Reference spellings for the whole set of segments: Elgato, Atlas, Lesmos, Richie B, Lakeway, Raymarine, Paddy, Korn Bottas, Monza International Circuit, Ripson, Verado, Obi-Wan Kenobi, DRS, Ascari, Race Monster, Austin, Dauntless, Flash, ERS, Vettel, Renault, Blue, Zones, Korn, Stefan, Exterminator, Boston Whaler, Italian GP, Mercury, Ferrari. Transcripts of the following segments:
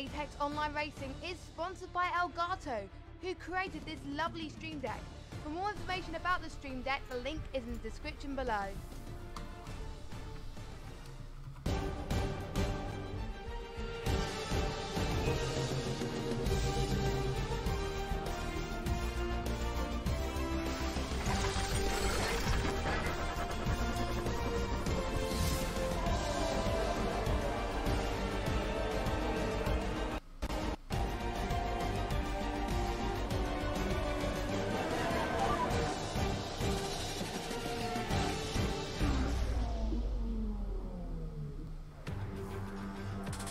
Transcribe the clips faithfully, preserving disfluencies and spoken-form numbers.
Apex Online Racing is sponsored by Elgato, who created this lovely Stream Deck. For more information about the Stream Deck, the link is in the description below.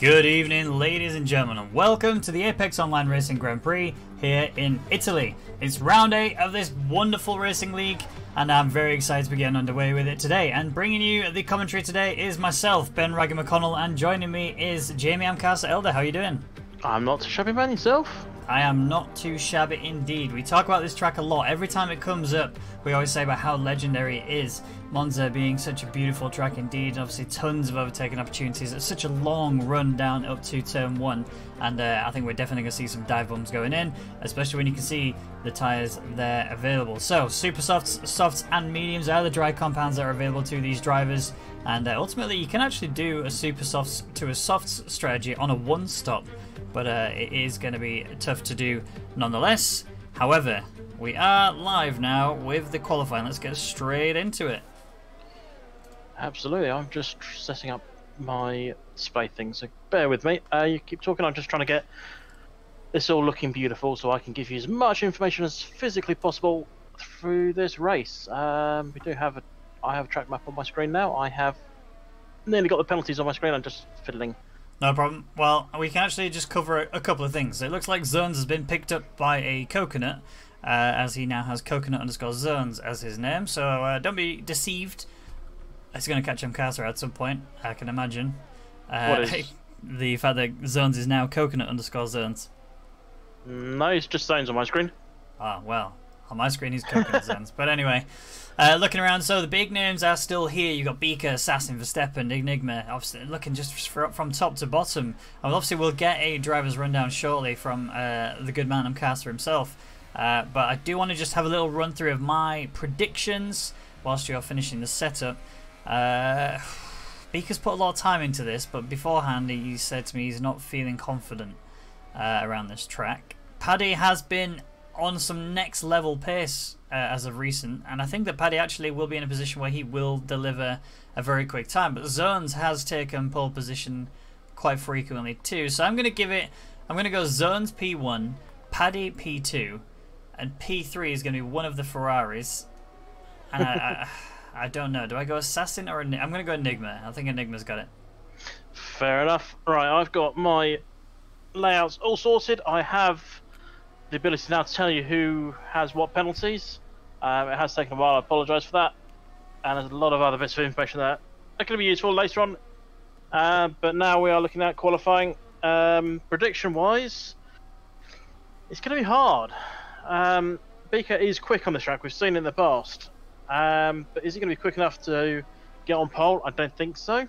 Good evening, ladies and gentlemen, and welcome to the Apex Online Racing Grand Prix here in Italy. It's round eight of this wonderful racing league, and I'm very excited to be getting underway with it today. And bringing you the commentary today is myself, Ben Rwaggy McConnell, and joining me is Jamie McAskill-Elder. How are you doing? I'm not too shabby, man. Yourself? I am not too shabby indeed. We talk about this track a lot. Every time it comes up, we always say about how legendary it is. Monza being such a beautiful track indeed, and obviously tons of overtaking opportunities. It's such a long run down up to turn one, and uh, I think we're definitely going to see some dive bombs going in, especially when you can see the tyres there available. So, super softs, softs and mediums are the dry compounds that are available to these drivers, and uh, ultimately you can actually do a super softs to a softs strategy on a one stop. But uh, it is going to be tough to do nonetheless. However, we are live now with the qualifying. Let's get straight into it. Absolutely. I'm just setting up my spy thing, so bear with me. Uh, you keep talking. I'm just trying to get this all looking beautiful so I can give you as much information as physically possible through this race. Um, we do have a... I have a track map on my screen now. I have nearly got the penalties on my screen. I'm just fiddling. No problem. Well, we can actually just cover a couple of things. It looks like Zones has been picked up by a coconut, uh, as he now has coconut underscore Zones as his name. So uh, don't be deceived. It's going to catch Amkasa at some point, I can imagine. Uh, what is? The fact that Zones is now coconut underscore Zones. No, it's just Zones on my screen. Ah, well. On my screen he's coconut Zones. But anyway, uh, looking around, so the big names are still here. You've got Beaker, Assassin, Verstappen, Enigma, obviously looking just for, from top to bottom. And obviously we'll get a driver's rundown shortly from uh, the good man Amkasa himself. Uh, but I do want to just have a little run through of my predictions whilst you're finishing the setup. Uh, Beaker's put a lot of time into this, but beforehand he said to me he's not feeling confident uh, around this track. Paddy has been on some next level pace uh, as of recent, and I think that Paddy actually will be in a position where he will deliver a very quick time. But Zones has taken pole position quite frequently too, so I'm going to give it, I'm going to go Zones P one, Paddy P two, and P three is going to be one of the Ferraris. And I, I, I don't know, do I go Assassin or Enigma? I'm going to go Enigma. I think Enigma's got it. Fair enough. Right, I've got my layouts all sorted. I have the ability now to tell you who has what penalties. Um, it has taken a while, I apologise for that. And there's a lot of other bits of information there that could be useful later on. Uh, but now we are looking at qualifying. Um, Prediction-wise, it's going to be hard. Um, Beaker is quick on this track, we've seen it in the past. Um, but is he going to be quick enough to get on pole? I don't think so.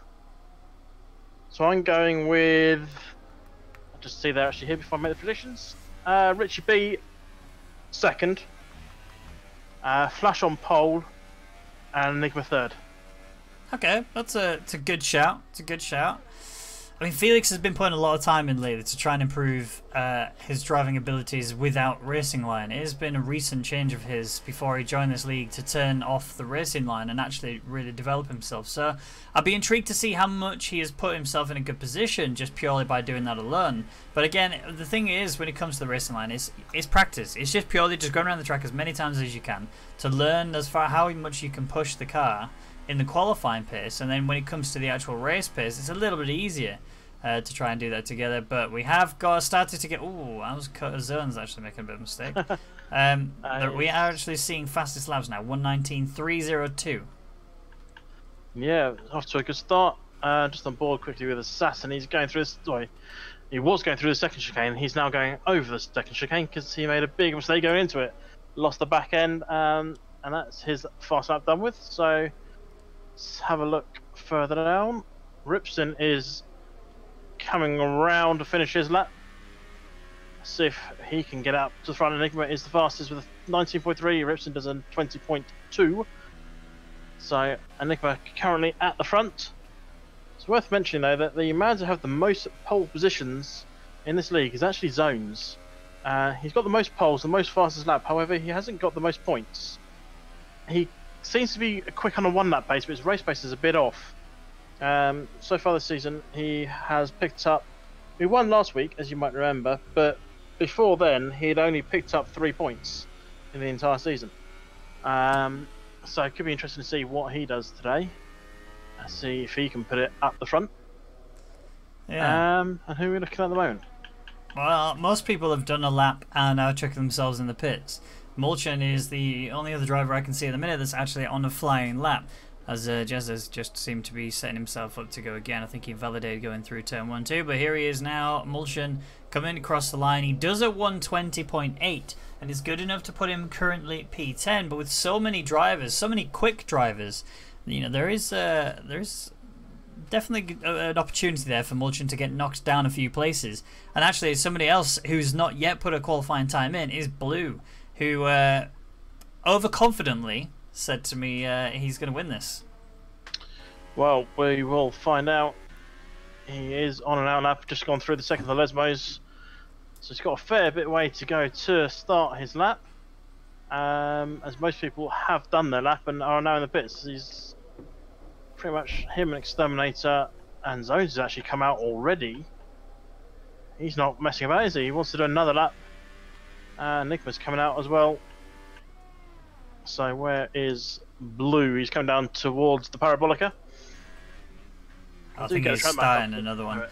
So I'm going with... I'll just see they're actually here before I make the predictions. Uh, Richie B second, uh, Flash on pole, and Enigma third. Okay, that's a, it's a good shout. It's a good shout. I mean, Felix has been putting a lot of time in lately to try and improve uh, his driving abilities without racing line. It has been a recent change of his before he joined this league to turn off the racing line and actually really develop himself. So I'd be intrigued to see how much he has put himself in a good position just purely by doing that alone. But again, the thing is, when it comes to the racing line, it's, it's practice. It's just purely just going around the track as many times as you can to learn as far how much you can push the car in the qualifying pace, and then when it comes to the actual race pace, it's a little bit easier uh, to try and do that together. But we have got started to get... Ooh, I was cut a Zones actually making a bit of a mistake. Um, uh, we are actually seeing fastest laps now, one nineteen three oh two. Yeah, off to a good start. Uh, just on board quickly with Assassin. He's going through this... Sorry, he was going through the second chicane. He's now going over the second chicane because he made a big mistake going into it. Lost the back end, um, and that's his fast lap done with. So... Let's have a look further down. Ripson is coming around to finish his lap. Let's see if he can get up to the front. Enigma is the fastest with a nineteen point three. Ripson does a twenty point two. So Enigma currently at the front. It's worth mentioning though that the man to have the most pole positions in this league is actually Zones. Uh, he's got the most poles, the most fastest lap, however he hasn't got the most points. He seems to be quick on a one lap pace, but his race pace is a bit off. Um, so far this season he has picked up, he won last week as you might remember, but before then he had only picked up three points in the entire season. Um, so it could be interesting to see what he does today. Let's see if he can put it up the front. Yeah. Um, and who are we looking at at the moment? Well, most people have done a lap and are now checking themselves in the pits. Mulchin is the only other driver I can see at the minute that's actually on a flying lap, as uh, Jezza's just seemed to be setting himself up to go again. I think he validated going through turn one too, but here he is now, Mulchin, coming across the line. He does a one twenty point eight, and is good enough to put him currently P ten, but with so many drivers, so many quick drivers, you know, there is uh, there is definitely an opportunity there for Mulchin to get knocked down a few places. And actually somebody else who's not yet put a qualifying time in is Blue, who uh, overconfidently said to me uh, he's going to win this. Well, we will find out. He is on an out lap, just gone through the second of the Lesmos, so he's got a fair bit of way to go to start his lap, um, as most people have done their lap and are now in the pits. He's pretty much him and Exterminator, and Zones has actually come out already. He's not messing about, is he? He wants to do another lap. Uh, Enigma's coming out as well. So where is Blue? He's coming down towards the Parabolica. I, I think he's starting another one.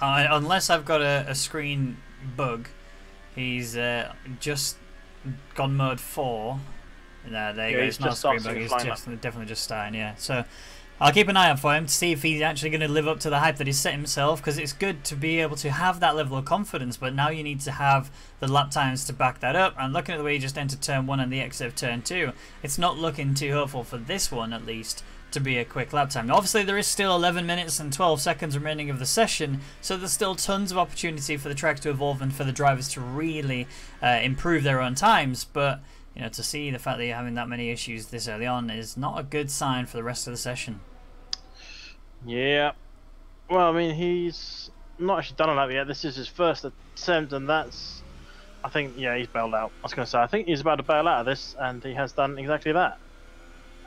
Uh, unless I've got a, a screen bug, he's uh, just gone mode four. No, there you yeah, go. It's not a screen bug. He's just, definitely just starting, yeah. So I'll keep an eye out for him to see if he's actually going to live up to the hype that he's set himself, because it's good to be able to have that level of confidence, but now you need to have the lap times to back that up. And looking at the way he just entered turn one and the exit of turn two, it's not looking too hopeful for this one, at least, to be a quick lap time. Now, obviously, there is still eleven minutes and twelve seconds remaining of the session, so there's still tons of opportunity for the track to evolve and for the drivers to really uh, improve their own times, but you know, to see the fact that you're having that many issues this early on is not a good sign for the rest of the session. Yeah. Well, I mean, he's not actually done a lap yet. This is his first attempt, and that's, I think, yeah, he's bailed out. I was going to say, I think he's about to bail out of this, and he has done exactly that.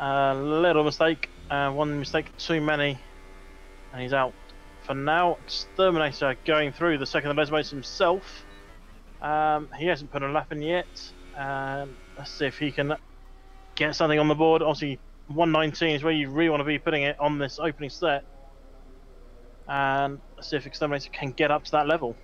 A little mistake, uh, one mistake too many, and he's out for now. Exterminator going through the second of the Lesmos himself. Um, he hasn't put a lap in yet. Um, let's see if he can get something on the board. Obviously, one nineteen is where you really want to be putting it on this opening set. And let's see if Exterminator can get up to that level.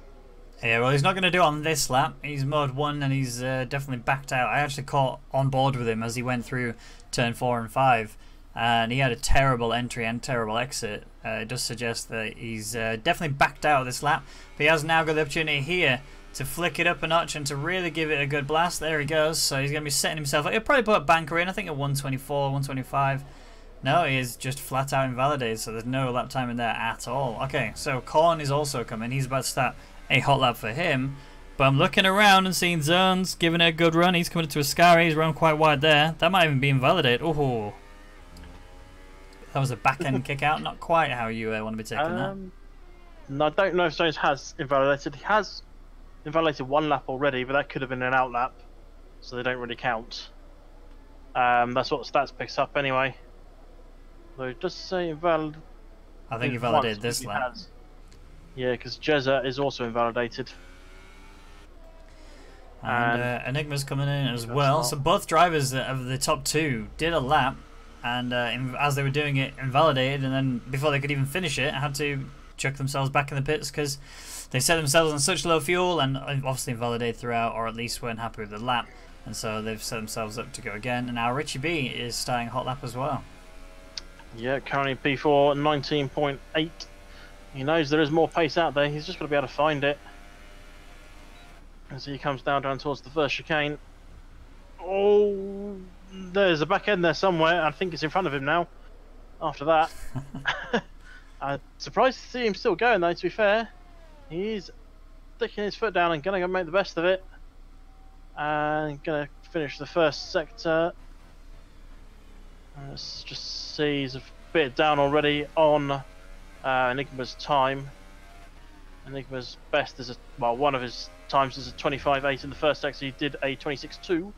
Yeah, well, he's not going to do it on this lap. He's mode one and he's uh, definitely backed out. I actually caught on board with him as he went through turn four and five. And he had a terrible entry and terrible exit. Uh, it does suggest that he's uh, definitely backed out of this lap. But he has now got the opportunity here to flick it up a notch and to really give it a good blast. There he goes. So he's going to be setting himself up. He'll probably put a banker in, I think, at one twenty-four, one twenty-five. No, he is just flat out invalidated, so there's no lap time in there at all. Okay, so Korn is also coming. He's about to start a hot lap for him. But I'm looking around and seeing Zones giving it a good run. He's coming to Ascari. He's run quite wide there. That might even be invalidated. Oh, that was a back-end kick out. Not quite how you uh, want to be taking um, that. No, I don't know if Zones has invalidated. He has invalidated one lap already, but that could have been an out lap, so they don't really count. Um, that's what the stats picks up anyway. Though it does say invalid. I think invalidated this lap. Has. Yeah, because Jezza is also invalidated. And, and uh, Enigma's coming in as well. Not. So both drivers of the top two did a lap, and uh, in, as they were doing it, invalidated, and then before they could even finish it, had to chuck themselves back in the pits because they set themselves on such low fuel and obviously invalidated throughout, or at least weren't happy with the lap, and so they've set themselves up to go again. And now Richie B is starting hot lap as well. Yeah, currently P four, nineteen point eight. He knows there is more pace out there, he's just got to be able to find it. As he comes down down towards the first chicane. Oh, there's a back end there somewhere. I think it's in front of him now after that. I'm surprised to see him still going though, to be fair. He's sticking his foot down and going to make the best of it. And going to finish the first sector. Let's just see, he's a bit down already on uh, Enigma's time. Enigma's best is, a, well, one of his times is a twenty-five eight in the first sector. He did a twenty-six two.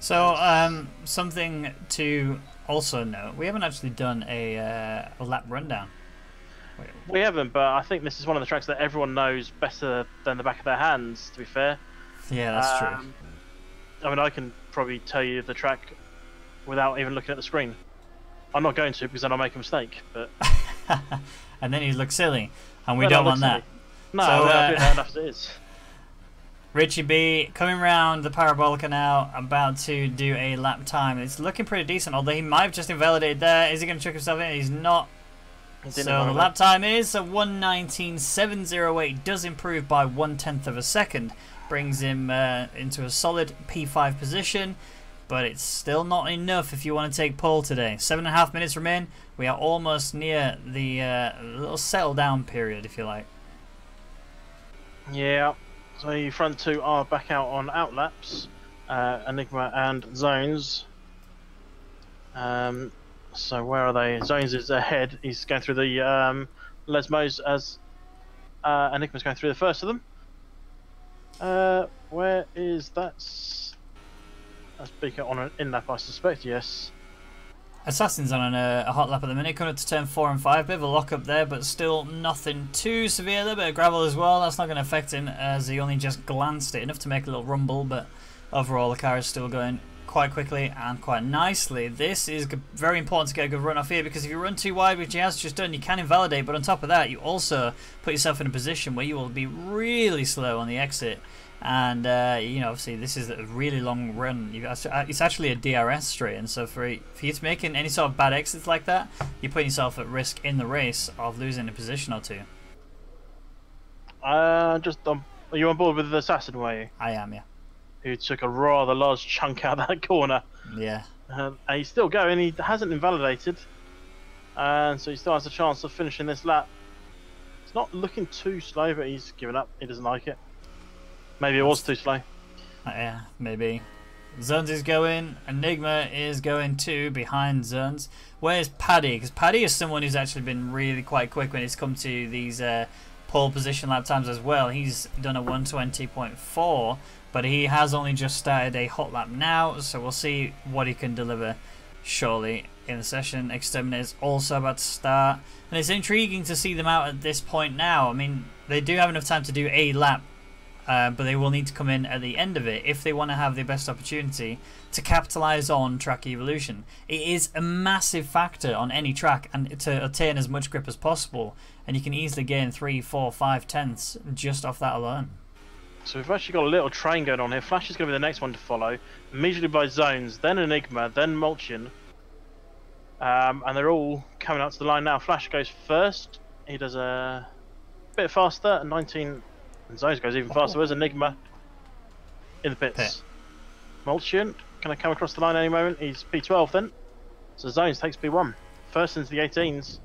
So, um, something to also note, we haven't actually done a, uh, a lap rundown. Wait, we haven't, but I think this is one of the tracks that everyone knows better than the back of their hands, to be fair. Yeah, that's um, true. I mean, I can probably tell you the track without even looking at the screen. I'm not going to, because then I'll make a mistake. But and then you look silly, and we well, don't want silly. that. No, so, well, uh, that enough as it is. Richie B coming round the Parabolica now, about to do a lap time. It's looking pretty decent, although he might have just invalidated there. Is he going to chuck himself in? He's not. He so the lap time is a one nineteen seven oh eight. Does improve by one tenth of a second, brings him uh, into a solid P five position. But it's still not enough if you want to take pole today. Seven and a half minutes remain. We are almost near the uh, little settle down period, if you like. Yeah, so the front two are back out on outlaps, uh, Enigma and Zones. Um, so where are they? Zones is ahead. He's going through the um, Lesmos as uh, Enigma's going through the first of them. Uh, where is that? That's Beaker on an in lap, I suspect, yes. Assassin's on an, uh, a hot lap at the minute, coming up to turn four and five. Bit of a lock up there, but still nothing too severe. A little bit of gravel as well. That's not going to affect him, as he only just glanced it enough to make a little rumble. But overall, the car is still going quite quickly and quite nicely. This is very important to get a good run off here, because if you run too wide, which he has just done, you can invalidate. But on top of that, you also put yourself in a position where you will be really slow on the exit. And uh, you know, obviously, this is a really long run. You've, it's actually a D R S straight, and so for for you to make any sort of bad exits like that, you're putting yourself at risk in the race of losing a position or two. Uh, just um, are you on board with the Assassin, were you? I am, yeah. Who took a rather large chunk out of that corner? Yeah. Um, and he's still going. He hasn't invalidated, and so he still has a chance of finishing this lap. It's not looking too slow, but he's given up. He doesn't like it. Maybe it was too slow. Uh, yeah, maybe. Zones is going. Enigma is going too, behind Zones. Where's Paddy? Because Paddy is someone who's actually been really quite quick when it's come to these uh, pole position lap times as well. He's done a one twenty point four, but he has only just started a hot lap now, so we'll see what he can deliver shortly in the session. Exterminator is also about to start. And it's intriguing to see them out at this point now. I mean, they do have enough time to do a lap. Uh, but they will need to come in at the end of it if they want to have the best opportunity to capitalise on track evolution. It is a massive factor on any track, and to attain as much grip as possible, and you can easily gain three, four, five tenths just off that alone. So we've actually got a little train going on here. Flash is going to be the next one to follow, immediately by Zones, then Enigma, then Mulchin, um, and they're all coming up to the line now. Flash goes first. He does a bit faster, nineteen. And Zones goes even faster. There's Enigma in the pits. Pit. Mulchin, can I come across the line any moment? He's P twelve then. So Zones takes P one. First into the eighteens.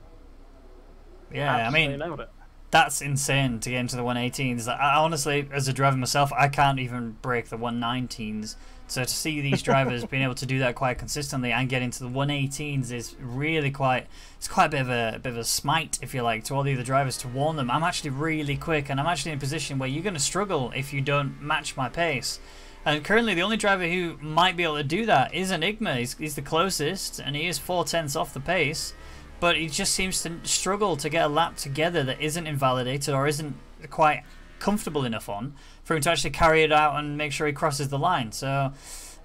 Yeah, absolutely. I mean, nailed it. That's insane to get into the one eighteens. I, honestly, as a driver myself, I can't even break the one nineteens. So to see these drivers being able to do that quite consistently and get into the one eighteens is really quite, it's quite a bit of a, a bit of a smite, if you like, to all the other drivers, to warn them, I'm actually really quick and I'm actually in a position where you're going to struggle if you don't match my pace. And currently the only driver who might be able to do that is Enigma. He's, he's the closest and he is four tenths off the pace, but he just seems to struggle to get a lap together that isn't invalidated or isn't quite comfortable enough on for him to actually carry it out and make sure he crosses the line. So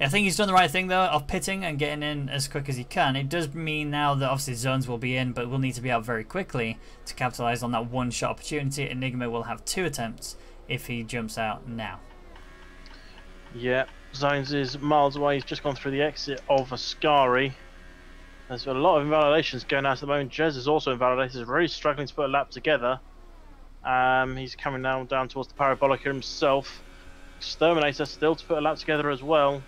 I think he's done the right thing though of pitting and getting in as quick as he can. It does mean now that obviously Zones will be in, but will need to be out very quickly to capitalize on that one shot opportunity. Enigma will have two attempts if he jumps out now. Yeah, Zones is miles away. He's just gone through the exit of Ascari. There's a lot of invalidations going on at the moment. Jez is also invalidated. He's really struggling to put a lap together. Um, he's coming now down towards the Parabolica himself. Exterminator still to put a lap together as well.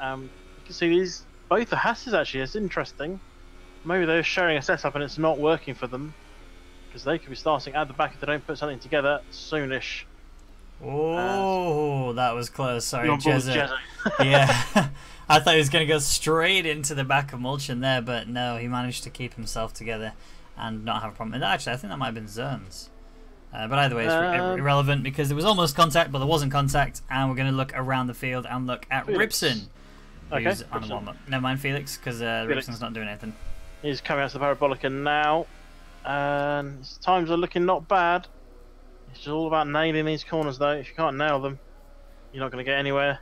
Um, you can see these, both the Hasses actually, it's interesting. Maybe they're sharing a setup and it's not working for them. because they could be starting at the back if they don't put something together soonish. Oh, uh, that was close. Sorry, Jezza. Yeah. I thought he was going to go straight into the back of Mulchin there, but no, he managed to keep himself together and not have a problem. And actually, I think that might have been Zones. Uh, but either way, it's um, irrelevant because there was almost contact, but there wasn't contact. And we're going to look around the field and look at Felix. Ripson. Okay. Who's Ripson. On the warm-up. Never mind Felix, because uh, Ripson's not doing anything. He's coming out of the Parabolica now. And his times are looking not bad. It's just all about nailing these corners, though. If you can't nail them, you're not going to get anywhere.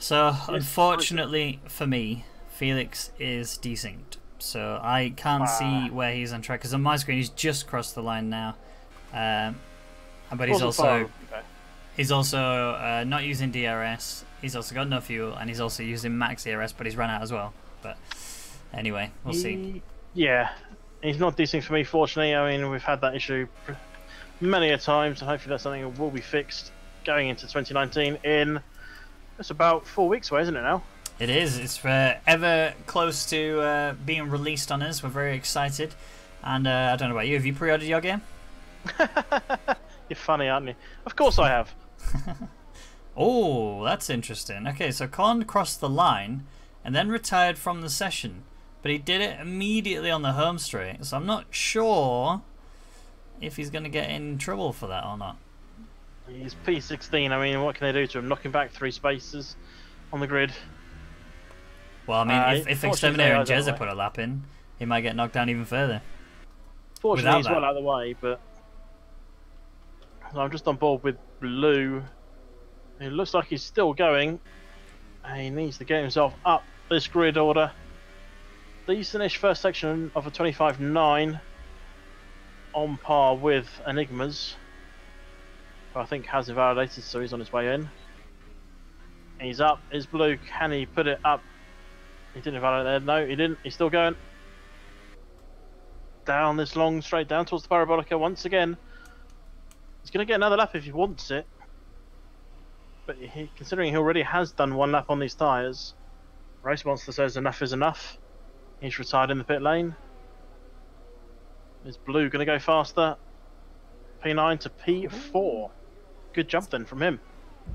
So, unfortunately for me, Felix is desynced. So I can't ah. see where he's on track. Because on my screen, he's just crossed the line now. Um, but he's also he's also uh, not using D R S. He's also got no fuel, and he's also using max D R S, but he's run out as well. But anyway, we'll he, see. Yeah, he's not desynced for me, fortunately. I mean, we've had that issue many a time, so hopefully that's something that will be fixed going into twenty nineteen in... It's about four weeks away, isn't it now? It is. It's uh, ever close to uh, being released on us. We're very excited. And uh, I don't know about you. Have you pre-ordered your game? You're funny, aren't you? Of course I have. Oh, that's interesting. Okay, so Korn crossed the line and then retired from the session. But he did it immediately on the home straight. So I'm not sure if he's going to get in trouble for that or not. He's P sixteen, I mean, what can they do to him? Knocking back three spaces on the grid. Well, I mean, uh, if, if Exterminator and Jezza put a lap in, he might get knocked down even further. Fortunately, he's well out of the way, but... I'm just on board with Blue. It looks like he's still going. He needs to get himself up this grid order. Decentish first section of a twenty-five nine. On par with Enigma's. I think has invalidated, so he's on his way in. He's up. Is Blue? Can he put it up? He didn't invalidate there. No, he didn't. He's still going. Down this long straight, down towards the Parabolica once again. He's going to get another lap if he wants it. But he, considering he already has done one lap on these tyres, Race Monster says enough is enough. He's retired in the pit lane. Is Blue going to go faster? P nine to P four. Good jump then from him.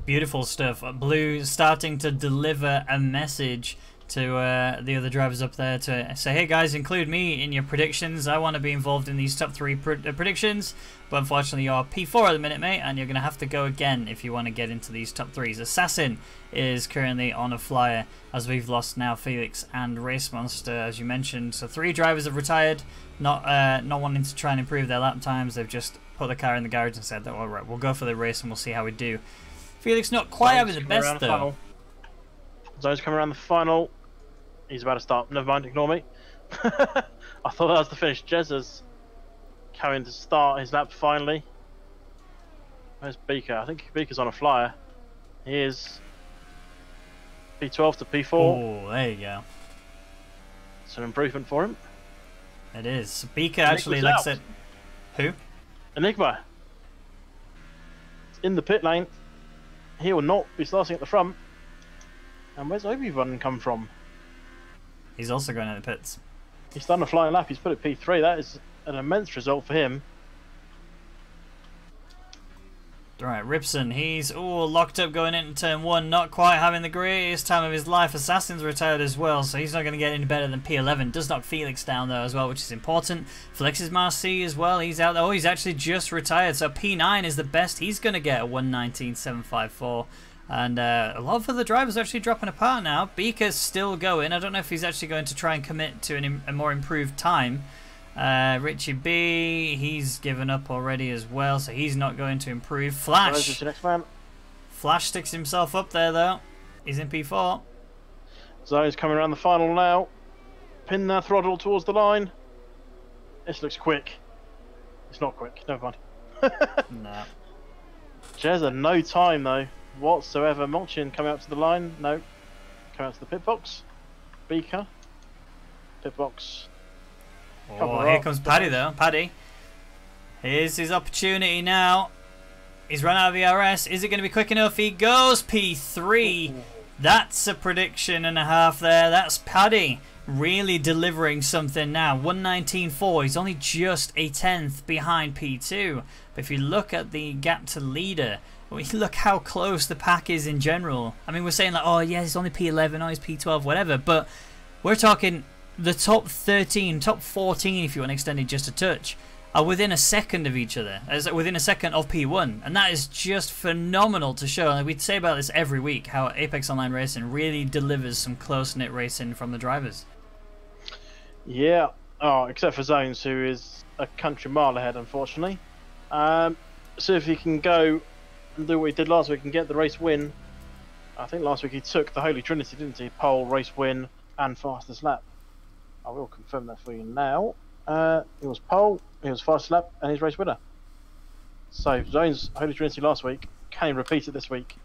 Beautiful stuff. Blue starting to deliver a message to uh, the other drivers up there to say, hey guys, include me in your predictions. I want to be involved in these top three pr predictions, but unfortunately you're P four at the minute, mate, and you're going to have to go again if you want to get into these top threes. Assassin is currently on a flyer, as we've lost now Felix and Race Monster, as you mentioned. So three drivers have retired, not, uh, not wanting to try and improve their lap times. They've just put the car in the garage and said that, all right, we'll go for the race and we'll see how we do. Felix not quite having the best, though. Zone's coming around the final. He's about to start. Never mind, ignore me. I thought that was the finish. Jezza's coming to start his lap finally. Where's Beaker? I think Beaker's on a flyer. He is. P twelve to P four. Oh, there you go. It's an improvement for him. It is. Beaker Enigma's actually likes it. Who? Enigma. It's in the pit lane. He will not be starting at the front. And where's Obi-Wan come from? He's also going in the pits. He's done a flying lap. He's put at P three. That is an immense result for him. Right, Ripson. He's all locked up going into turn one. Not quite having the greatest time of his life. Assassin's retired as well, so he's not going to get any better than P eleven. Does knock Felix down though as well, which is important. Flexis Marcy as well. He's out. Oh, he's actually just retired. So P nine is the best he's going to get at one nineteen seven fifty-four. And uh, a lot of other drivers are actually dropping apart now. Beaker's still going. I don't know if he's actually going to try and commit to an im a more improved time. Uh, Richie B, he's given up already as well, so he's not going to improve. Flash. Next man. Flash sticks himself up there, though. He's in P four. So he's coming around the final now. Pin that throttle towards the line. This looks quick. It's not quick. Never mind. No. Jezza, no time, though. Whatsoever. Mulchin coming up to the line. No. Coming out to the pit box. Beaker. Pit box. Oh, here comes Paddy though. Paddy. Here's his opportunity now. He's run out of the R S. Is it going to be quick enough? He goes P three. That's a prediction and a half there. That's Paddy really delivering something now. one nineteen point four, he's only just a tenth behind P two. But if you look at the gap to leader, look how close the pack is in general. I mean, we're saying like, oh yeah, he's only P eleven, oh he's P twelve, whatever. But we're talking the top thirteen, top fourteen, if you want extended just a touch, are within a second of each other, as within a second of P one, and that is just phenomenal to show. And we'd say about this every week, how Apex Online Racing really delivers some close-knit racing from the drivers. Yeah, oh, except for Zones, who is a country mile ahead, unfortunately. Um, so if he can go and do what he did last week and get the race win, I think last week he took the Holy Trinity, didn't he? Pole, race win, and fastest lap. I will confirm that for you now. Uh, he was pole, he was fast lap, and he's race winner. So Zones Holy Trinity last week, can he repeat it this week?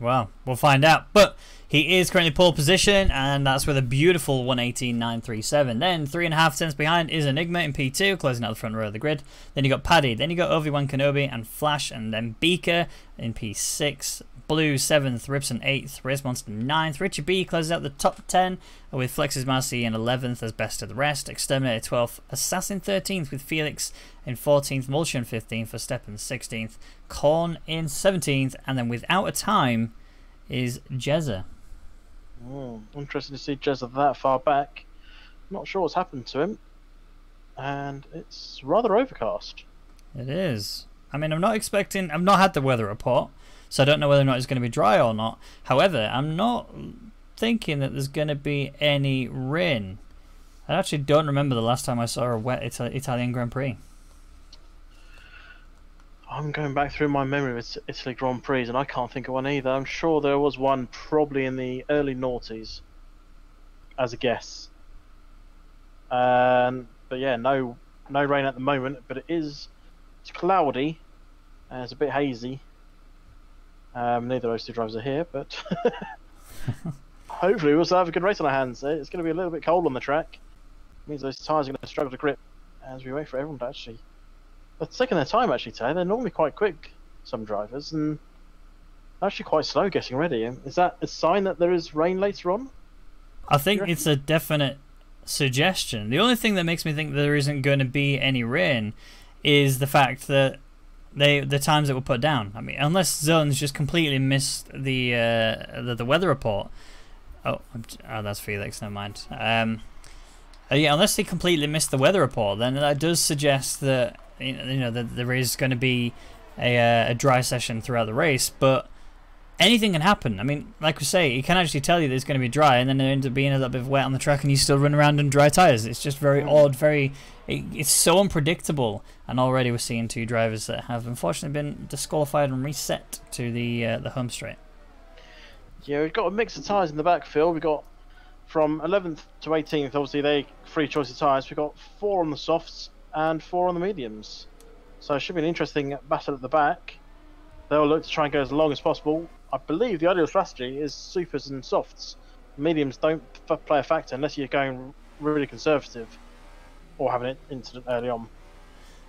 Well, we'll find out. But he is currently pole position, and that's with a beautiful one eighteen point nine three seven. Then three and a half tenths behind is Enigma in P two, closing out the front row of the grid. Then you got Paddy, then you got Obi-Wan Kenobi and Flash, and then Beaker in P six. Blue seventh, Ripson eighth, Race Monster ninth, Richie B closes out the top ten with Flexis Marcy in eleventh as best of the rest, Exterminator twelfth, Assassin thirteenth with Felix in fourteenth, Mulchin fifteenth, Verstappen sixteenth, Korn in seventeenth, and then without a time is Jezza. Oh, interesting to see Jezza that far back. Not sure what's happened to him, and it's rather overcast. It is. I mean, I'm not expecting, I've not had the weather report, so I don't know whether or not it's going to be dry or not. However, I'm not thinking that there's going to be any rain. I actually don't remember the last time I saw a wet Ita Italian Grand Prix. I'm going back through my memory of Italy Grand Prix, and I can't think of one either. I'm sure there was one probably in the early noughties, as a guess. Um, but yeah, no, no rain at the moment, but it is it's cloudy, and it's a bit hazy. Um, neither of those two drivers are here, but hopefully we'll still have a good race on our hands. It's going to be a little bit cold on the track. It means those tyres are going to struggle to grip as we wait for everyone to actually... It's taking their time, actually, today. They're normally quite quick, some drivers, and actually quite slow getting ready. Is that a sign that there is rain later on? I think it's a definite suggestion. The only thing that makes me think there isn't going to be any rain is the fact that They the times that were put down. I mean, unless Zones just completely missed the uh, the, the weather report. Oh, oh, that's Felix. Never mind. Um, yeah, unless they completely missed the weather report, then that does suggest that you know that there is going to be a, uh, a dry session throughout the race. But anything can happen. I mean, like we say, it can actually tell you that it's going to be dry, and then it ends up being a little bit wet on the track, and you still run around on dry tires. It's just very odd. Very. It's so unpredictable, and already we're seeing two drivers that have unfortunately been disqualified and reset to the uh, the home straight. Yeah, we've got a mix of tyres in the backfield. We've got from eleventh to eighteenth, obviously they free choice of tyres. We've got four on the softs and four on the mediums. So it should be an interesting battle at the back. They'll look to try and go as long as possible. I believe the ideal strategy is supers and softs. Mediums don't f play a factor unless you're going really conservative or having an incident early on.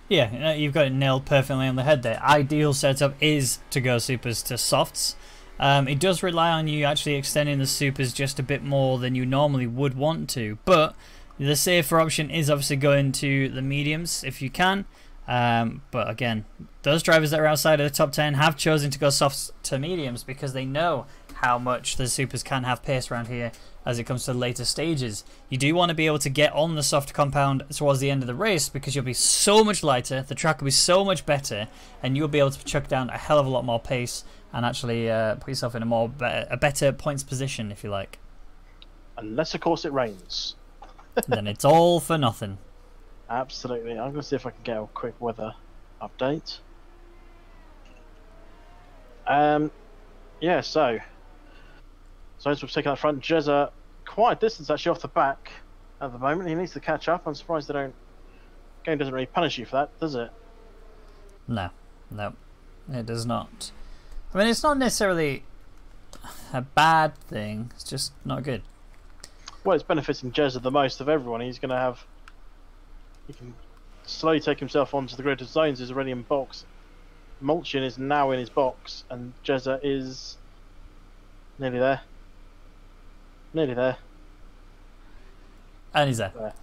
Yeah, you know, you've got it nailed perfectly on the head there. Ideal setup is to go supers to softs. Um, it does rely on you actually extending the supers just a bit more than you normally would want to, but the safer option is obviously going to the mediums if you can. Um, but again, those drivers that are outside of the top ten have chosen to go softs to mediums because they know how much the supers can have pace around here as it comes to the later stages. You do want to be able to get on the soft compound towards the end of the race because you'll be so much lighter, the track will be so much better, and you'll be able to chuck down a hell of a lot more pace and actually uh, put yourself in a more be a better points position, if you like. Unless, of course, it rains. Then it's all for nothing. Absolutely. I'm going to see if I can get a quick weather update. Um, yeah, so Zones will take out front. Jezza quite a distance actually off the back at the moment. He needs to catch up. I'm surprised they don't. The game doesn't really punish you for that, does it? No, no, it does not. I mean, it's not necessarily a bad thing. It's just not good. Well, it's benefiting Jezza the most of everyone. He's going to have. He can slowly take himself onto the grid. Of Zones is already in box. Mulchin is now in his box, and Jezza is nearly there. Nearly there. And he's there.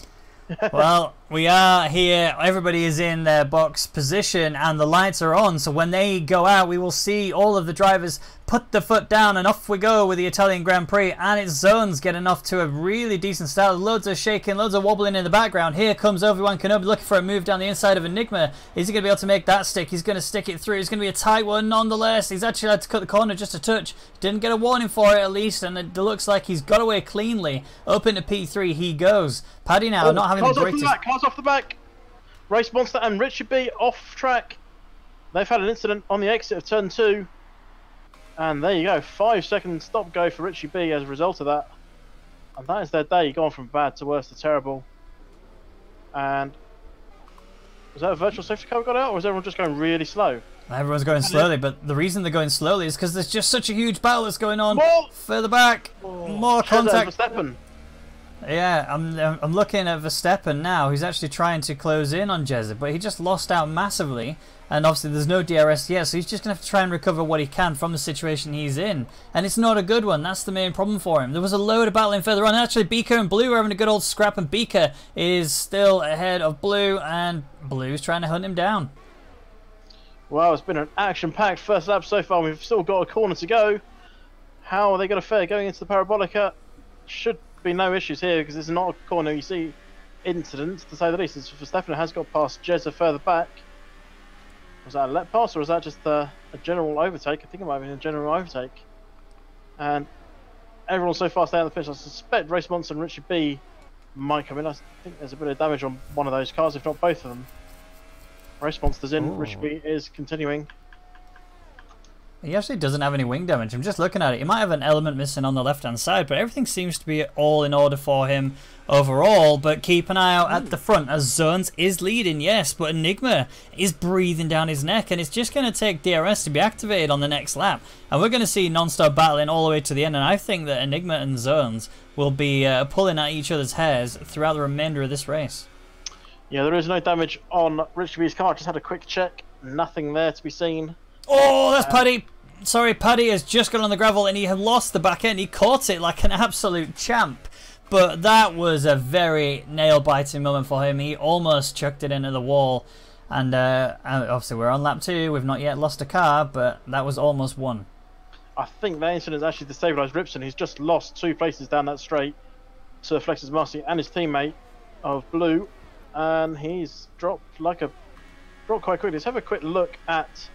Well, we are here. Everybody is in their box position and the lights are on. So when they go out, we will see all of the drivers put the foot down and off we go with the Italian Grand Prix. And its Zones getting off to a really decent start. Loads of shaking, loads of wobbling in the background. Here comes Obi-Wan Kenobi looking for a move down the inside of Enigma. Is he going to be able to make that stick? He's going to stick it through. It's going to be a tight one nonetheless. He's actually had to cut the corner just a touch. Didn't get a warning for it at least. And it looks like he's got away cleanly. Up into P three he goes. Paddy now oh. not having Cars off the back, cars off the back. Race Monster and Richie B off track. They've had an incident on the exit of turn two. And there you go, five second stop go for Richie B as a result of that. And that is their day, gone from bad to worse to terrible. And was that a virtual safety car we got out, or was everyone just going really slow? Everyone's going slowly, but the reason they're going slowly is because there's just such a huge battle that's going on. Whoa. Further back, Whoa. more contact. Verstappen. Yeah, I'm I'm looking at Verstappen now, who's actually trying to close in on Jezza, but he just lost out massively, and obviously there's no D R S yet, so he's just going to have to try and recover what he can from the situation he's in, and it's not a good one. That's the main problem for him. There was a load of battling further on. Actually, Beaker and Blue are having a good old scrap, and Beaker is still ahead of Blue, and Blue's trying to hunt him down. Well, it's been an action-packed first lap so far. We've still got a corner to go. How are they going to fare going into the Parabolica? Should be no issues here because it's not a corner you see incidents to say the least. Verstappen has got past Jezza further back. Was that a let pass or was that just a, a general overtake? I think it might have been a general overtake. And everyone so far staying on the pitch. I suspect Race Monster and Richard B might come in. I think there's a bit of damage on one of those cars, if not both of them. Race Monster's in. Ooh. Richard B is continuing. He actually doesn't have any wing damage. I'm just looking at it. He might have an element missing on the left-hand side, but everything seems to be all in order for him overall. But keep an eye out at the front as Zones is leading, yes, but Enigma is breathing down his neck, and it's just going to take D R S to be activated on the next lap. And we're going to see non-stop battling all the way to the end, and I think that Enigma and Zones will be uh, pulling at each other's hairs throughout the remainder of this race. Yeah, there is no damage on Richie B's car. Just had a quick check. Nothing there to be seen. Oh, that's Paddy. Sorry, Paddy has just gone on the gravel and he had lost the back end. He caught it like an absolute champ. But that was a very nail-biting moment for him. He almost chucked it into the wall. And uh, obviously we're on lap two. We've not yet lost a car, but that was almost one. I think that incident has actually destabilised Ripson. He's just lost two places down that straight to Flexis Marcy and his teammate of Blue. And he's dropped like a... dropped quite quickly. Let's have a quick look at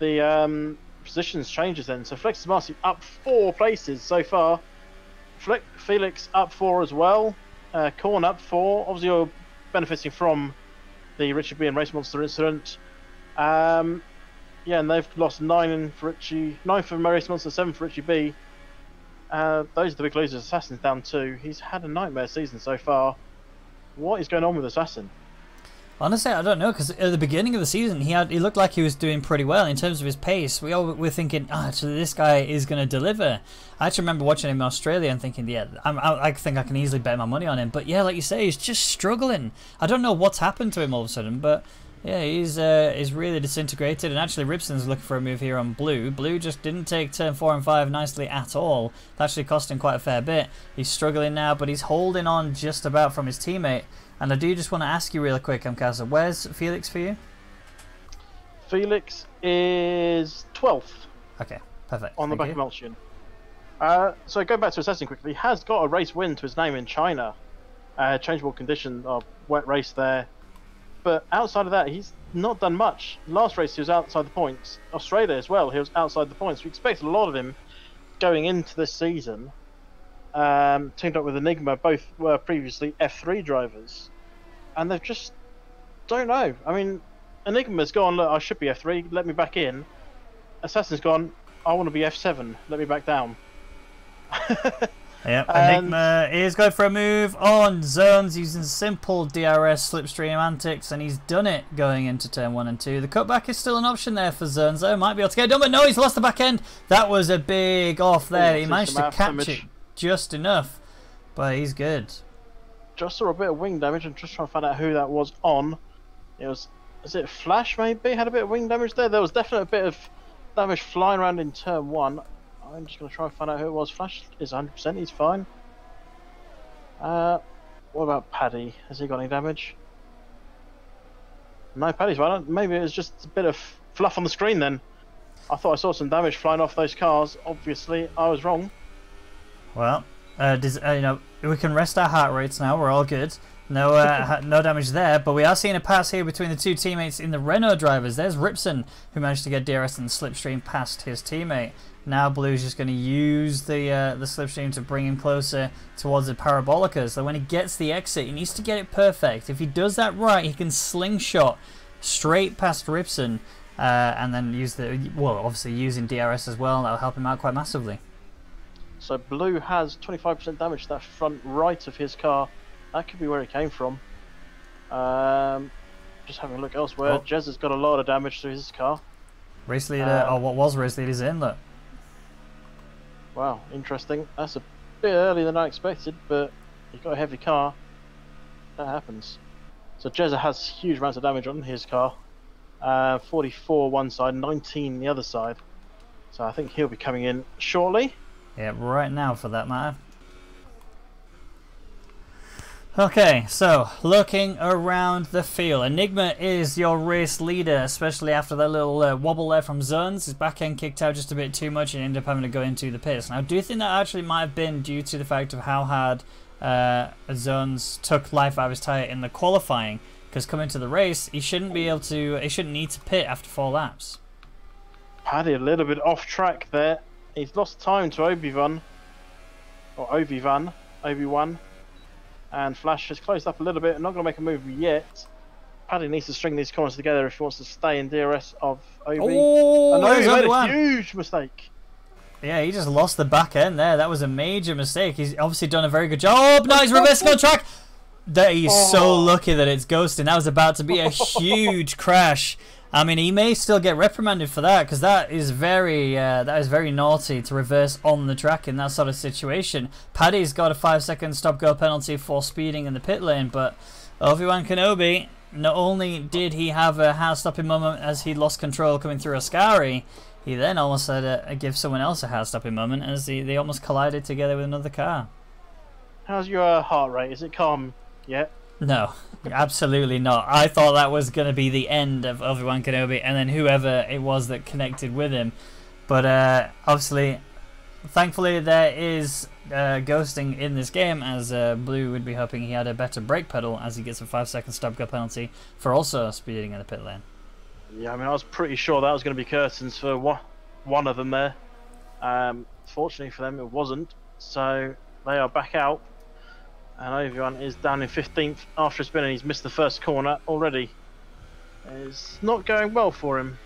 the um, positions changes then. So Flexis Marcy up four places so far. Fle Felix up four as well. Uh, Korn up four. Obviously you're benefiting from the Richard B and Race Monster incident. Um, yeah, and they've lost nine in for Richie, nine for Race Monster, seven for Richie B. Uh, those are the big losers. Assassin's down two. He's had a nightmare season so far. What is going on with Assassin? Honestly, I don't know, because at the beginning of the season, he had he looked like he was doing pretty well in terms of his pace. We all were thinking, oh, actually, this guy is going to deliver. I actually remember watching him in Australia and thinking, yeah, I'm, I, I think I can easily bet my money on him. But yeah, like you say, he's just struggling. I don't know what's happened to him all of a sudden, but yeah, he's uh, he's really disintegrated. And actually, Ripson's looking for a move here on Blue. Blue just didn't take turn four and five nicely at all. That actually cost him quite a fair bit. He's struggling now, but he's holding on just about from his teammate. And I do just want to ask you really quick, Amkasa, where's Felix for you? Felix is twelfth. Okay, perfect. On the back of Mulchin. Uh, so going back to Assassin quickly, he has got a race win to his name in China. Uh, changeable condition of wet race there. But outside of that, he's not done much. Last race, he was outside the points. Australia as well, he was outside the points. We expect a lot of him going into this season. Um, teamed up with Enigma, both were previously F three drivers, and they've just don't know. I mean, Enigma's gone, look, I should be F three, let me back in. Assassin's gone, I want to be F seven, let me back down. Yep, Enigma is going for a move on Zones using simple D R S slipstream antics, and he's done it going into turn one and two. The cutback is still an option there for Zones, though. Might be able to get it done, but no, he's lost the back end. That was a big off there. Ooh, he managed to catch it just enough, but he's good. Just saw a bit of wing damage and just trying to find out who that was on. It was, is it Flash maybe? Had a bit of wing damage there. There was definitely a bit of damage flying around in turn one. I'm just going to try and find out who it was. Flash is one hundred percent, he's fine. Uh, What about Paddy? Has he got any damage? No, Paddy's right. Maybe it was just a bit of fluff on the screen then. I thought I saw some damage flying off those cars. Obviously, I was wrong. Well, uh, does, uh, you know, we can rest our heart rates now. We're all good. No, uh, no damage there, but we are seeing a pass here between the two teammates in the Renault drivers. There's Ripson, who managed to get D R S in the slipstream past his teammate. Now Blue's just going to use the uh, the slipstream to bring him closer towards the Parabolica. So when he gets the exit, he needs to get it perfect. If he does that right, he can slingshot straight past Ripson, uh, and then use the, well, obviously using D R S as well. That'll help him out quite massively. So Blue has twenty-five percent damage to that front right of his car. That could be where it came from. Um, just having a look elsewhere. Oh. Jez has got a lot of damage to his car. Race leader, um, or what was race leader's in, look. Wow, interesting. That's a bit earlier than I expected, but he's got a heavy car. That happens. So Jezza has huge amounts of damage on his car. Uh, forty-four one side, nineteen the other side. So I think he'll be coming in shortly. Yeah, right now for that matter. Okay, so looking around the field, Enigma is your race leader, especially after that little uh, wobble there from Zones. His back end kicked out just a bit too much and ended up having to go into the pits. Now, I do think that actually might have been due to the fact of how hard uh, Zones took life out of his tyre in the qualifying, because coming to the race, he shouldn't be able to, he shouldn't need to pit after four laps. Paddy a little bit off track there. He's lost time to Obi-Wan, or Obi-Wan, Obi-Wan. And Flash has closed up a little bit. I'm not going to make a move yet. Paddy needs to string these corners together if he wants to stay in D R S of Obi. Oh, and Obi made a huge mistake. Yeah, he just lost the back end there. That was a major mistake. He's obviously done a very good job. No, he's reversing on track. That he's oh. so lucky that it's ghosting. That was about to be a huge crash. I mean, he may still get reprimanded for that, because that is very uh, that is very naughty to reverse on the track in that sort of situation. Paddy's got a five second stop-go penalty for speeding in the pit lane, but Obi-Wan Kenobi, not only did he have a hard-stopping moment as he lost control coming through Ascari, he then almost had to give someone else a hard-stopping moment as he, they almost collided together with another car. How's your heart rate? Is it calm yet? No, absolutely not. I thought that was going to be the end of Obi-Wan Kenobi and then whoever it was that connected with him. But uh, obviously, thankfully there is uh, ghosting in this game, as uh, Blue would be hoping he had a better brake pedal as he gets a five second stop-go penalty for also speeding in the pit lane. Yeah, I mean, I was pretty sure that was going to be curtains for one, one of them there. Um, fortunately for them, it wasn't. So they are back out. And Obi-Wan is down in fifteenth after a spin, and he's missed the first corner already. It's not going well for him.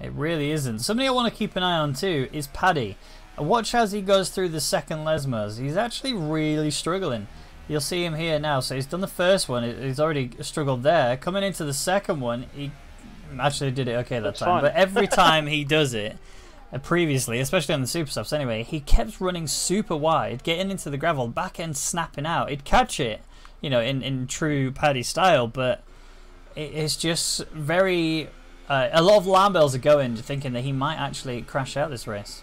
It really isn't. Somebody I want to keep an eye on too is Paddy. Watch as he goes through the second Lesmos. He's actually really struggling. You'll see him here now. So he's done the first one. He's already struggled there. Coming into the second one, he actually did it okay that That's time. Fine. But every time he does it, previously, especially on the super stops anyway, he kept running super wide, getting into the gravel, back end snapping out. He'd catch it, you know, in, in true Paddy style, but it's just very... Uh, a lot of alarm bells are going, thinking that he might actually crash out this race.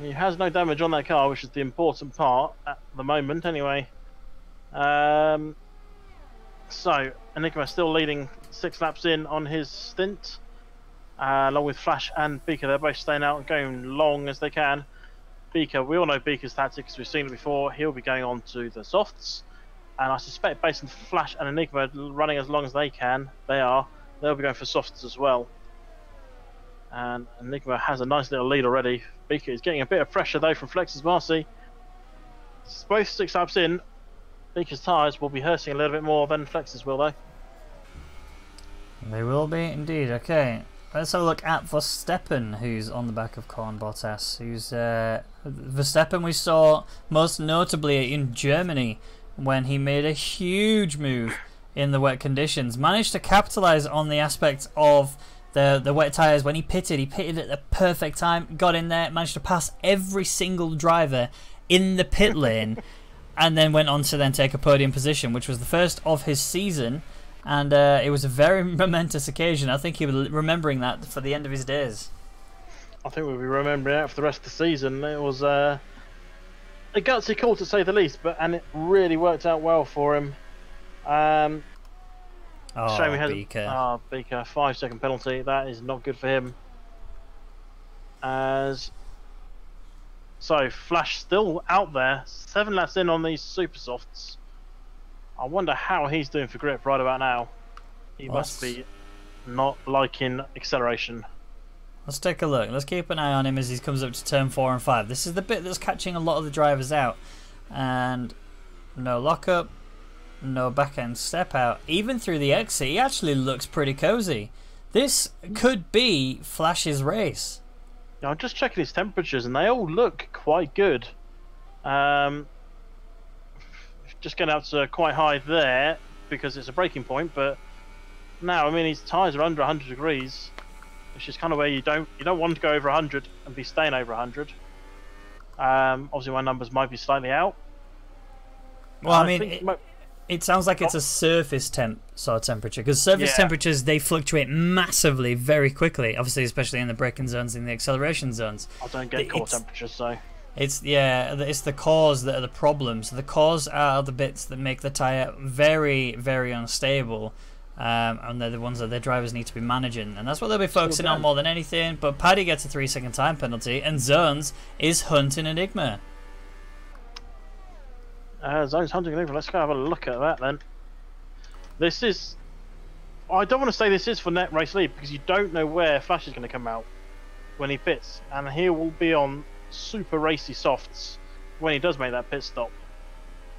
He has no damage on that car, which is the important part at the moment anyway. Um, so, Enigma still leading six laps in on his stint. Uh, along with Flash and Beaker, they're both staying out and going long as they can. Beaker, we all know Beaker's tactics, we've seen it before. He'll be going on to the softs, and I suspect based on Flash and Enigma running as long as they can, they are, they'll be going for softs as well. And Enigma has a nice little lead already. Beaker is getting a bit of pressure though from Flexis Marcy. Both six laps in, Beaker's tyres will be hurting a little bit more than Flexis will though. They will be indeed, okay. Let's have a look at Verstappen, who's on the back of Korn Bottas. Who's uh, Verstappen we saw most notably in Germany when he made a huge move in the wet conditions. Managed to capitalise on the aspect of the, the wet tyres when he pitted. He pitted at the perfect time, got in there, managed to pass every single driver in the pit lane, and then went on to then take a podium position, which was the first of his season. And uh, it was a very momentous occasion. I think he'll be remembering that for the end of his days. I think we'll be remembering that for the rest of the season. It was uh, a gutsy call to say the least, but and it really worked out well for him. Um, oh, shame we had Beaker. Oh, Beaker, five second penalty. That is not good for him. As so, Flash still out there, seven laps in on these super softs. I wonder how he's doing for grip right about now. He What's... must be not liking acceleration. Let's take a look. Let's keep an eye on him as he comes up to turn four and five. This is the bit that's catching a lot of the drivers out. And no lockup, no back end step out. Even through the exit, he actually looks pretty cozy. This could be Flash's race. Now, I'm just checking his temperatures, and they all look quite good. Um, just getting out to quite high there because it's a breaking point. But now, I mean, his tyres are under one hundred degrees. Which is kind of where you don't you don't want to go over one hundred and be staying over one hundred. Um, obviously, my numbers might be slightly out. Well, I, I mean, it, my... it sounds like it's a surface temp sort of temperature, because surface yeah. temperatures, they fluctuate massively very quickly. Obviously, especially in the braking zones and the acceleration zones. I don't get core it's, temperatures, so it's yeah, it's the cores that are the problems. The cores are the bits that make the tire very, very unstable. Um, and they're the ones that their drivers need to be managing, and that's what they'll be focusing on more than anything. But Paddy gets a three second time penalty, and Zones is hunting Enigma. Uh, Zones hunting Enigma, let's go have a look at that then. This is... I don't want to say this is for net race lead, because you don't know where Flash is going to come out when he pits, and he will be on super racy softs when he does make that pit stop,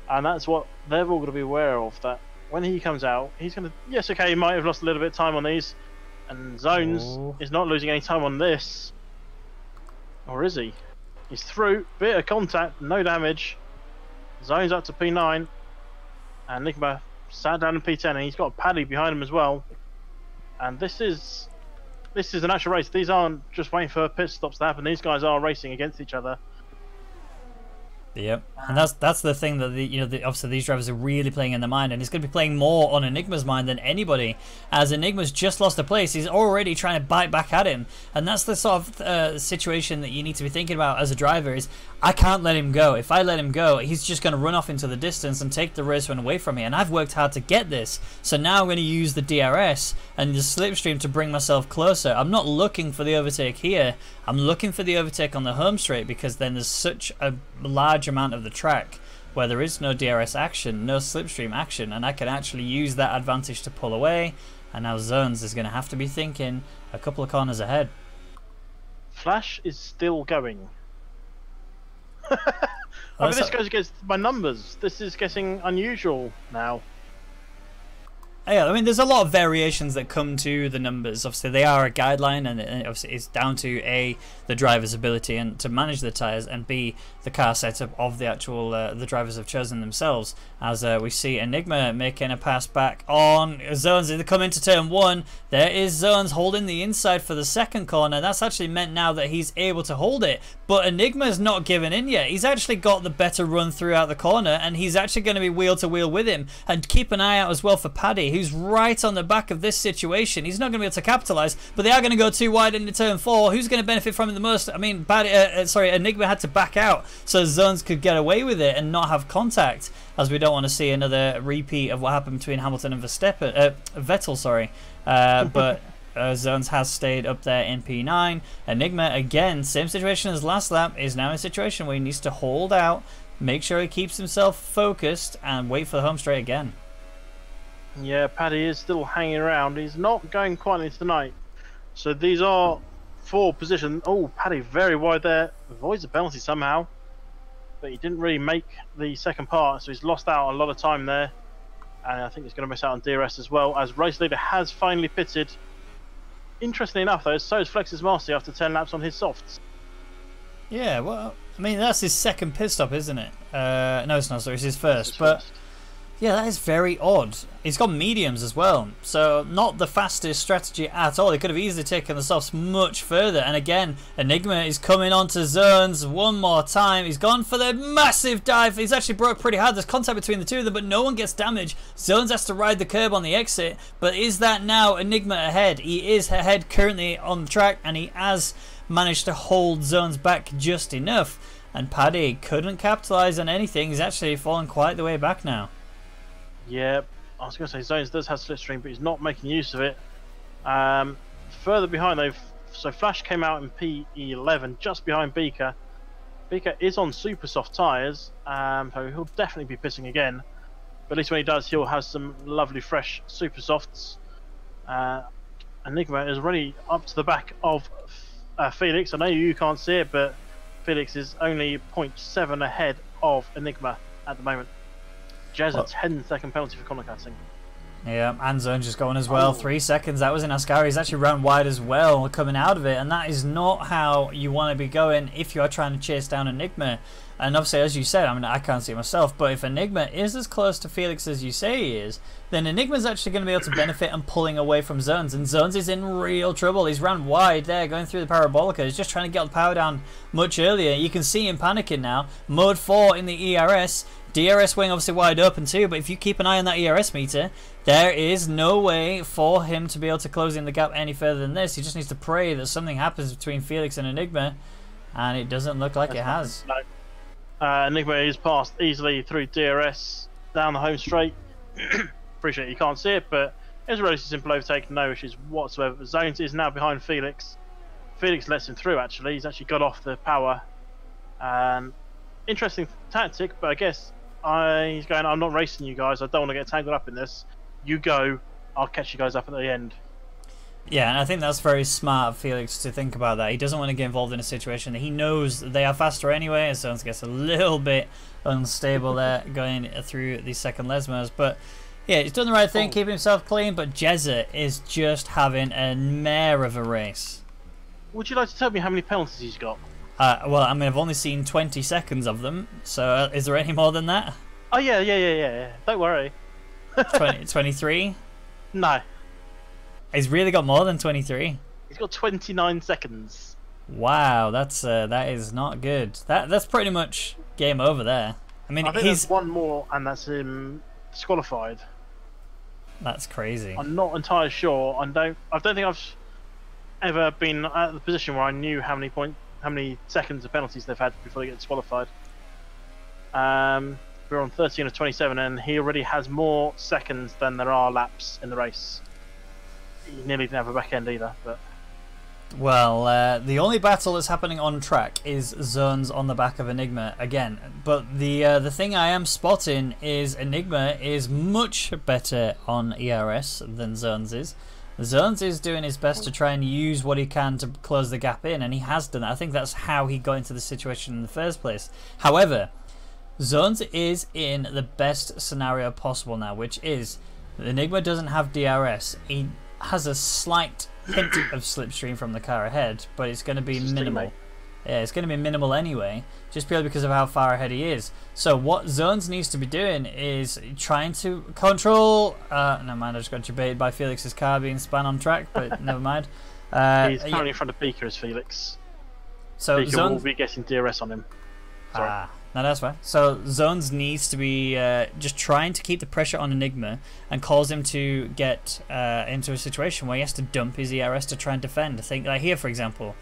and that's what they're all going to be aware of, that when he comes out, he's going to... Yes, okay, he might have lost a little bit of time on these. And Zones oh. is not losing any time on this. Or is he? He's through. Bit of contact. No damage. Zones up to P nine. And Enigma sat down in P ten. And he's got Paddy behind him as well. And this is... This is an actual race. These aren't just waiting for pit stops to happen. These guys are racing against each other. Yep, and that's that's the thing that the, you know the, obviously these drivers are really playing in their mind, and it's going to be playing more on Enigma's mind than anybody, as Enigma's just lost a place. He's already trying to bite back at him, and that's the sort of uh, situation that you need to be thinking about as a driver. Is I can't let him go. If I let him go, he's just going to run off into the distance and take the race run away from me. And I've worked hard to get this, so now I'm going to use the D R S and the slipstream to bring myself closer. I'm not looking for the overtake here. I'm looking for the overtake on the home straight, because then there's such a large amount of the track where there is no D R S action, no slipstream action, and I can actually use that advantage to pull away. And now Zones is going to have to be thinking a couple of corners ahead. Flash is still going. I well, mean, this goes against my numbers. This is getting unusual now. Yeah, I mean, there's a lot of variations that come to the numbers. Obviously, they are a guideline, and obviously it's down to A, the driver's ability and to manage the tyres, and B, the car setup of the actual uh, the drivers have chosen themselves. As uh, we see Enigma making a pass back on Zones as they come into turn one. There is Zones holding the inside for the second corner. That's actually meant now that he's able to hold it, but Enigma's not given in yet. He's actually got the better run throughout the corner, and he's actually going to be wheel to wheel with him. And keep an eye out as well for Paddy, who's right on the back of this situation. He's not going to be able to capitalise, but they are going to go too wide into turn four. Who's going to benefit from it the most? I mean, bad, uh, sorry, Enigma had to back out so Zones could get away with it and not have contact, as we don't want to see another repeat of what happened between Hamilton and Verstappen, uh, Vettel, sorry. Uh, but uh, Zones has stayed up there in P nine. Enigma, again, same situation as last lap, is now in a situation where he needs to hold out, make sure he keeps himself focused, and wait for the home straight again. Yeah, Paddy is still hanging around. He's not going quietly tonight. So these are four position. Oh, Paddy very wide there. Avoids the penalty somehow. But he didn't really make the second part, so he's lost out a lot of time there. And I think he's going to miss out on D R S as well, as race leader has finally pitted. Interestingly enough, though, so is Flexis Marcy after ten laps on his softs. Yeah, well, I mean, that's his second pit stop, isn't it? Uh, no, it's not, sorry, it's his first. It's his but. First. Yeah, that is very odd. He's got mediums as well, so not the fastest strategy at all. He could have easily taken the softs much further. And again, Enigma is coming onto Zones one more time. He's gone for the massive dive. He's actually broke pretty hard. There's contact between the two of them, but no one gets damaged. Zones has to ride the curb on the exit, but is that now Enigma ahead? He is ahead currently on the track, and he has managed to hold Zones back just enough. and Paddy couldn't capitalise on anything. He's actually fallen quite the way back now. Yep, I was going to say Zones does have slipstream, but he's not making use of it. Um, further behind, they've so Flash came out in P eleven, just behind Beaker. Beaker is on super soft tyres, um, so he'll definitely be pissing again. But at least when he does, he'll have some lovely fresh super softs. Uh, Enigma is running up to the back of uh, Felix. I know you can't see it, but Felix is only zero point seven ahead of Enigma at the moment. Jezza, a ten second penalty for corner cutting. Yeah, and Zone's just going as well. Oh. Three seconds. That was in Ascari. He's actually run wide as well coming out of it, and that is not how you want to be going if you are trying to chase down Enigma. And obviously, as you said, I mean, I can't see it myself, but if Enigma is as close to Felix as you say he is, then Enigma's actually going to be able to benefit and pulling away from Zones. And Zones is in real trouble. He's ran wide there, going through the Parabolica. He's just trying to get the power down much earlier. You can see him panicking now. Mode four in the E R S. D R S wing obviously wide open too, but if you keep an eye on that E R S meter, there is no way for him to be able to close in the gap any further than this. He just needs to pray that something happens between Felix and Enigma, and it doesn't look like it has. No. Uh, Enigma is passed easily through D R S down the home straight. Appreciate you can't see it, but it's a really simple overtake, no issues whatsoever. Zones is now behind Felix. Felix lets him through actually. He's actually got off the power. Um, interesting tactic, but I guess I, he's going, I'm not racing you guys, I don't want to get tangled up in this. You go, I'll catch you guys up at the end. Yeah, and I think that's very smart of Felix to think about that. He doesn't want to get involved in a situation that he knows they are faster anyway, so it gets a little bit unstable there going through the second Lesmos. But yeah, he's done the right thing, oh. keeping himself clean, but Jezza is just having a mare of a race. Would you like to tell me how many penalties he's got? Uh, well, I mean, I've only seen twenty seconds of them, so is there any more than that? Oh, yeah, yeah, yeah, yeah, yeah. Don't worry. twenty, twenty-three? No. He's really got more than twenty-three? He's got twenty-nine seconds. Wow, that's uh, that is not good. That That's pretty much game over there. I mean, I think he's... there's one more, and that's him disqualified. That's crazy. I'm not entirely sure. I don't, I don't think I've ever been at the position where I knew how many points... how many seconds of penalties they've had before they get disqualified. Um, we're on thirteen of twenty-seven, and he already has more seconds than there are laps in the race. He nearly didn't have a back end either. But well, uh, the only battle that's happening on track is Zones on the back of Enigma again. But the uh, the thing I am spotting is Enigma is much better on E R S than Zones is. Zones is doing his best to try and use what he can to close the gap in, and he has done that. I think that's how he got into the situation in the first place. However, Zones is in the best scenario possible now, which is Enigma doesn't have D R S. He has a slight hint of slipstream from the car ahead, but it's going to be minimal. Yeah, it's going to be minimal anyway, just purely because of how far ahead he is. So what Zones needs to be doing is trying to control... Uh, never mind, I just got debated by Felix's car being spun on track, but never mind. Uh, He's currently yeah. in front of Beaker as Felix. So Beaker Zones... will be getting D R S on him. Sorry. Ah, no, that's fine. So Zones needs to be uh, just trying to keep the pressure on Enigma and cause him to get uh, into a situation where he has to dump his E R S to try and defend. I think, like here, for example...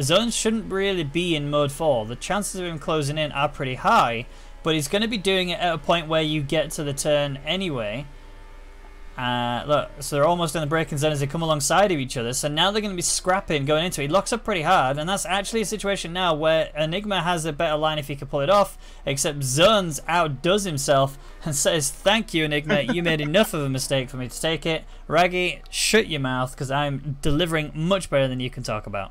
Zones shouldn't really be in mode four. The chances of him closing in are pretty high, but he's going to be doing it at a point where you get to the turn anyway. Uh, look, so they're almost in the braking zone as they come alongside of each other, so now they're going to be scrapping going into it. He locks up pretty hard, and that's actually a situation now where Enigma has a better line if he could pull it off, except Zones outdoes himself and says, thank you, Enigma, you made enough of a mistake for me to take it. Raggy, shut your mouth, because I'm delivering much better than you can talk about.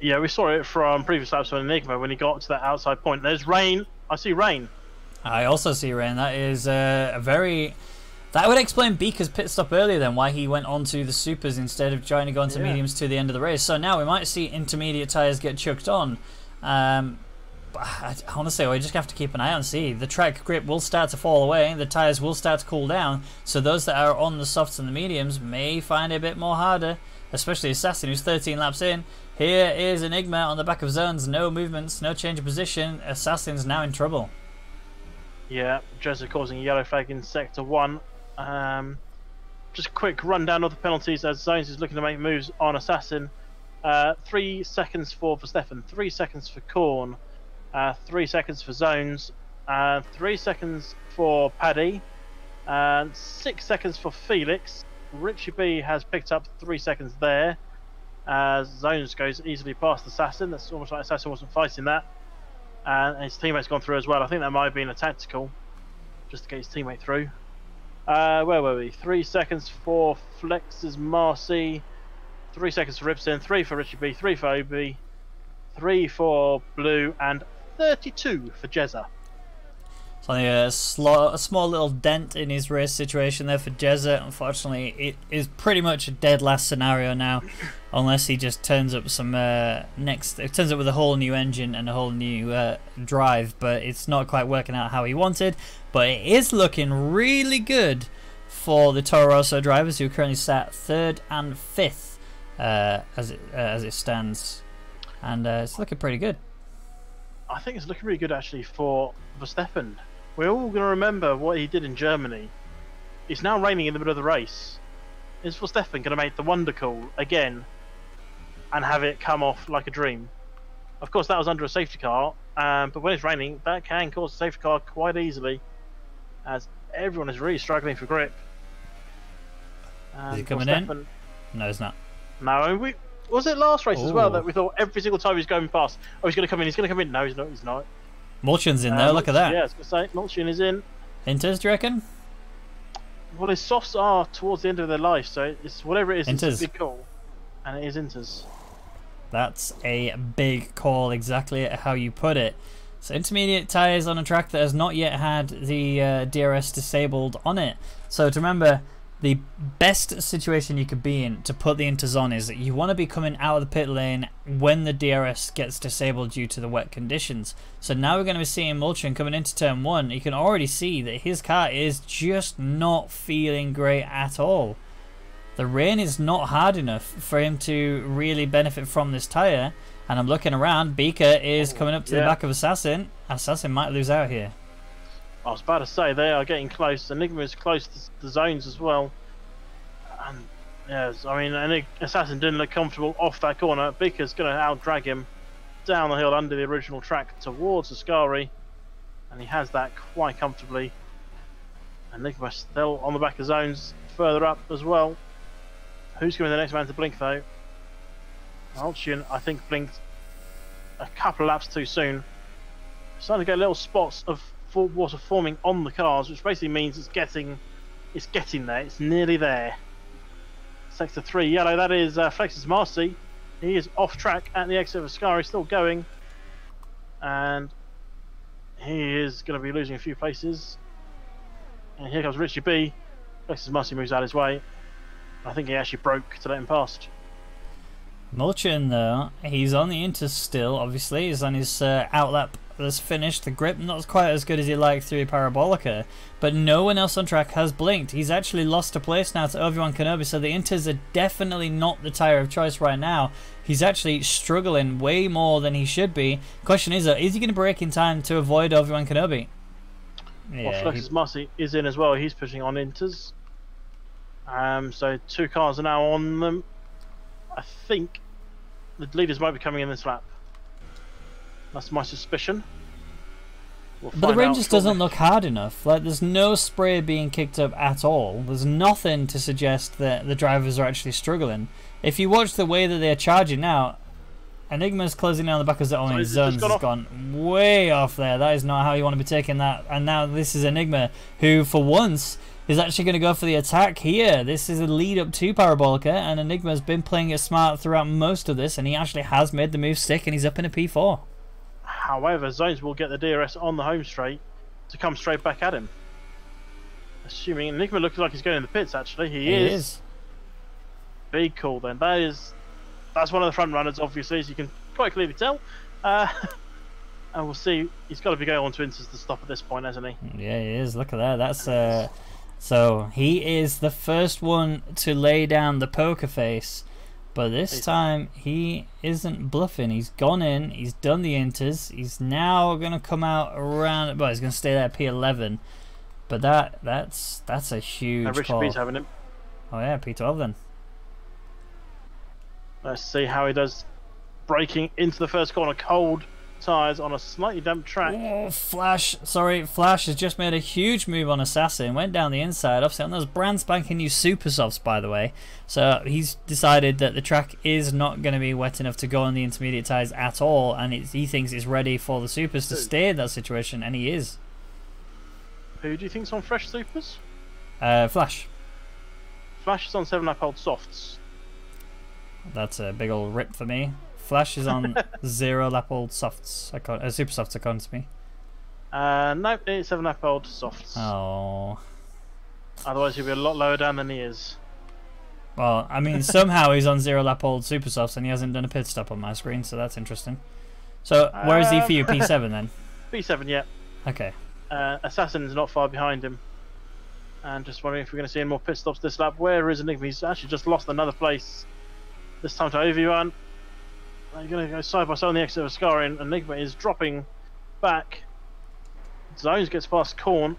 Yeah, we saw it from previous laps on Enigma when he got to that outside point. There's rain. I see rain. I also see rain. That is uh, a very... That would explain Beaker's pit stop earlier then, why he went onto the supers instead of trying to go onto yeah. mediums to the end of the race. So now we might see intermediate tyres get chucked on. Um, but I, honestly, we just have to keep an eye on and see. The track grip will start to fall away. The tyres will start to cool down. So those that are on the softs and the mediums may find it a bit more harder, especially Assassin, who's thirteen laps in. Here is Enigma on the back of Zones. No movements, no change of position. Assassin's now in trouble. Yeah, Jezza causing a yellow flag in sector one. Um, just a quick rundown of the penalties as Zones is looking to make moves on Assassin. Uh, three seconds for Verstappen, three seconds for Korn, uh, three seconds for Zones, uh, three seconds for Paddy, and uh, six seconds for Felix. Richie B has picked up three seconds there. Uh, Zones goes easily past Assassin. That's almost like Assassin wasn't fighting that. And his teammate's gone through as well. I think that might have been a tactical, just to get his teammate through. Uh, where were we? Three seconds for Flexis Marcy, three seconds for Ripson, three for Richie B, three for Obi, three for Blue, and thirty-two for Jezza. So a, slow, a small little dent in his race situation there for Jezza. Unfortunately, it is pretty much a dead last scenario now, unless he just turns up some uh, next. It turns up with a whole new engine and a whole new uh, drive, but it's not quite working out how he wanted. But it is looking really good for the Toro Rosso drivers, who currently sat third and fifth uh, as it uh, as it stands, and uh, it's looking pretty good. I think it's looking really good actually for Verstappen. We're all going to remember what he did in Germany. It's now raining in the middle of the race. Is Verstappen going to make the wonder call again and have it come off like a dream? Of course, that was under a safety car, um, but when it's raining, that can cause a safety car quite easily, as everyone is really struggling for grip. Um, is he coming in? No, he's not. No, we... Was it last race Ooh. as well that we thought every single time he's going past, oh, he's going to come in, he's going to come in. No, he's not, he's not. Mulchin's in um, there, look at that. Yeah, I was going to say, Mulchin is in. Inters, do you reckon? Well, his softs are towards the end of their life, so it's whatever it is, Inters. It's a big call. And it is Inters. That's a big call, exactly how you put it. So intermediate tyres on a track that has not yet had the uh, D R S disabled on it. So to remember... The best situation you could be in to put the inters on is that you want to be coming out of the pit lane when the D R S gets disabled due to the wet conditions. So now we're going to be seeing Mulchin coming into turn one. You can already see that his car is just not feeling great at all. The rain is not hard enough for him to really benefit from this tyre. And I'm looking around. Beaker is coming up to yeah. the back of Assassin. Assassin might lose out here. I was about to say, they are getting close. Enigma is close to the Zones as well. And yes, I mean, Assassin didn't look comfortable off that corner. Beaker's going to out-drag him down the hill under the original track towards Ascari. And he has that quite comfortably. Enigma still on the back of Zones, further up as well. Who's going to be the next man to blink, though? Mulchin, I think, blinked a couple of laps too soon. Starting to get little spots of water forming on the cars, which basically means it's getting it's getting there, it's nearly there. Sector three yellow, that is uh, Flexis Marcy. He is off track at the exit of Ascari, still going, and he is going to be losing a few places. And here comes Richie B. Flexis Marcy moves out his way. I think he actually broke to let him past. Mulchin though, he's on the inter still, obviously, he's on his uh, outlap that's finished. The grip not quite as good as he liked through Parabolica, but no one else on track has blinked. He's actually lost a place now to Obi-Wan Kenobi, so the inters are definitely not the tyre of choice right now. He's actually struggling way more than he should be. Question is, though, is he going to break in time to avoid Obi-Wan Kenobi? Yeah, well, Flexis Marcy is in as well. He's pushing on inters. Um, so two cars are now on them. I think the leaders might be coming in this lap. That's my suspicion. We'll but the rain just doesn't look hard enough. Like, there's no spray being kicked up at all. There's nothing to suggest that the drivers are actually struggling. If you watch the way that they're charging now, Enigma's closing in on the back of the own. Zones has gone way off there. That is not how you want to be taking that. And now this is Enigma, who for once is actually going to go for the attack here. This is a lead up to Parabolica, and Enigma's been playing it smart throughout most of this, and he actually has made the move stick, and he's up in a P four. However, Zones will get the D R S on the home straight to come straight back at him. Assuming Enigma looks like he's going in the pits, actually. He, he is. is. Big call then. That is, that's one of the front runners, obviously, as you can quite clearly tell. Uh, and we'll see. He's got to be going on to Inters to stop at this point, hasn't he? Yeah, he is. Look at that. That's uh, so he is the first one to lay down the poker face. But this time, he isn't bluffing. He's gone in, he's done the inters, he's now going to come out around... Well, he's going to stay there at P eleven. But that that's that's a huge call. Richard B's having him. Oh yeah, P twelve then. Let's see how he does breaking into the first corner. Cold tyres on a slightly damp track. Oh, Flash, sorry, Flash has just made a huge move on Assassin, went down the inside, offset on those brand spanking new super softs, by the way. So he's decided that the track is not going to be wet enough to go on the intermediate tyres at all, and it's, he thinks it's ready for the supers to stay in that situation, and he is. Who do you think's on fresh supers? Uh, Flash. Flash is on seven lap old softs. That's a big old rip for me. Flash is on zero lap old softs, uh, super softs according to me. Uh, no, it's seven lap old softs. Oh. Otherwise he'll be a lot lower down than he is. Well, I mean, somehow he's on zero lap old super softs and he hasn't done a pit stop on my screen, so that's interesting. So, where um, is he for you? P seven then? P seven, yeah. Okay. Uh, Assassin's not far behind him. And just wondering if we're going to see any more pit stops this lap. Where is Enigma? He's actually just lost another place. This time to Obi-Wan. They're going to go side by side on the exit of Ascarin. Enigma is dropping back. Zones gets past Korn.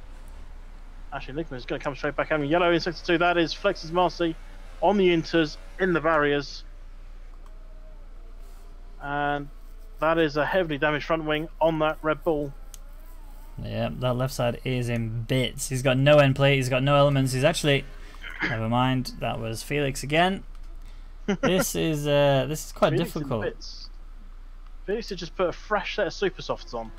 Actually, Enigma is going to come straight back. Having yellow in sector two. That is Flexis Marcy on the inters in the barriers. And that is a heavily damaged front wing on that Red Bull. Yeah, that left side is in bits. He's got no end plate. He's got no elements. He's actually... Never mind. That was Felix again. This is uh, this is quite Felix difficult. Felix had just put a fresh set of super softs on.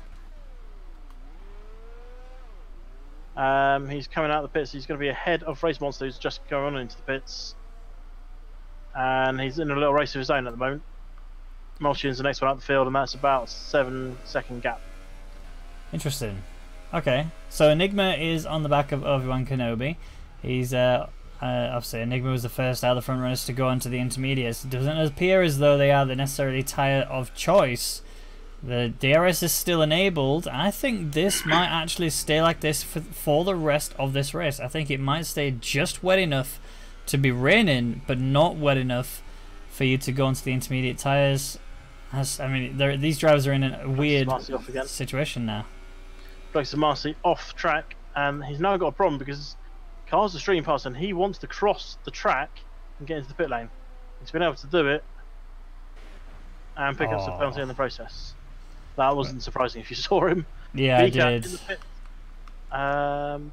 Um, he's coming out of the pits. He's going to be ahead of Race Monster, who's just going on into the pits. And he's in a little race of his own at the moment. Mulchin's the next one out the field, and that's about a seven second gap. Interesting. Okay, so Enigma is on the back of Obi-Wan Kenobi. He's uh, uh, obviously Enigma was the first out of the front runners to go onto the intermediates. It doesn't appear as though they are the necessarily tire of choice. The D R S is still enabled. I think this might actually stay like this for, for the rest of this race. I think it might stay just wet enough to be raining, but not wet enough for you to go onto the intermediate tires. As, I mean, these drivers are in a weird situation now. Flexis Marcy off track, and he's now got a problem because cars are streaming past and he wants to cross the track and get into the pit lane. He's been able to do it and pick oh. up some penalty in the process. That wasn't surprising if you saw him. Yeah, Beaker I did. In the pit. Um,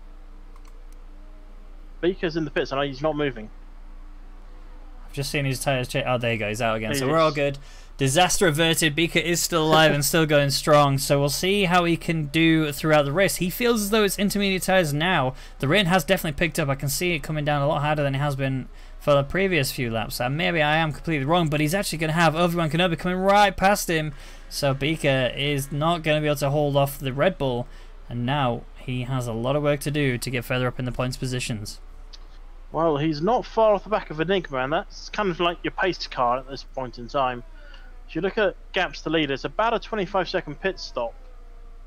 Beaker's in the pits, and he's not moving. I've just seen his tyres change. Oh, there you go, he's out again. He so is. We're all good. Disaster averted. Beaker is still alive and still going strong, so we'll see how he can do throughout the race. He feels as though it's intermediate tyres now. The rain has definitely picked up. I can see it coming down a lot harder than it has been for the previous few laps. And maybe I am completely wrong, but he's actually going to have Obi-Wan Kenobi coming right past him. So Beaker is not going to be able to hold off the Red Bull, and now he has a lot of work to do to get further up in the points positions. Well, he's not far off the back of Enigma, and that's kind of like your pace car at this point in time. If you look at gaps to lead, it's about a twenty-five second pit stop.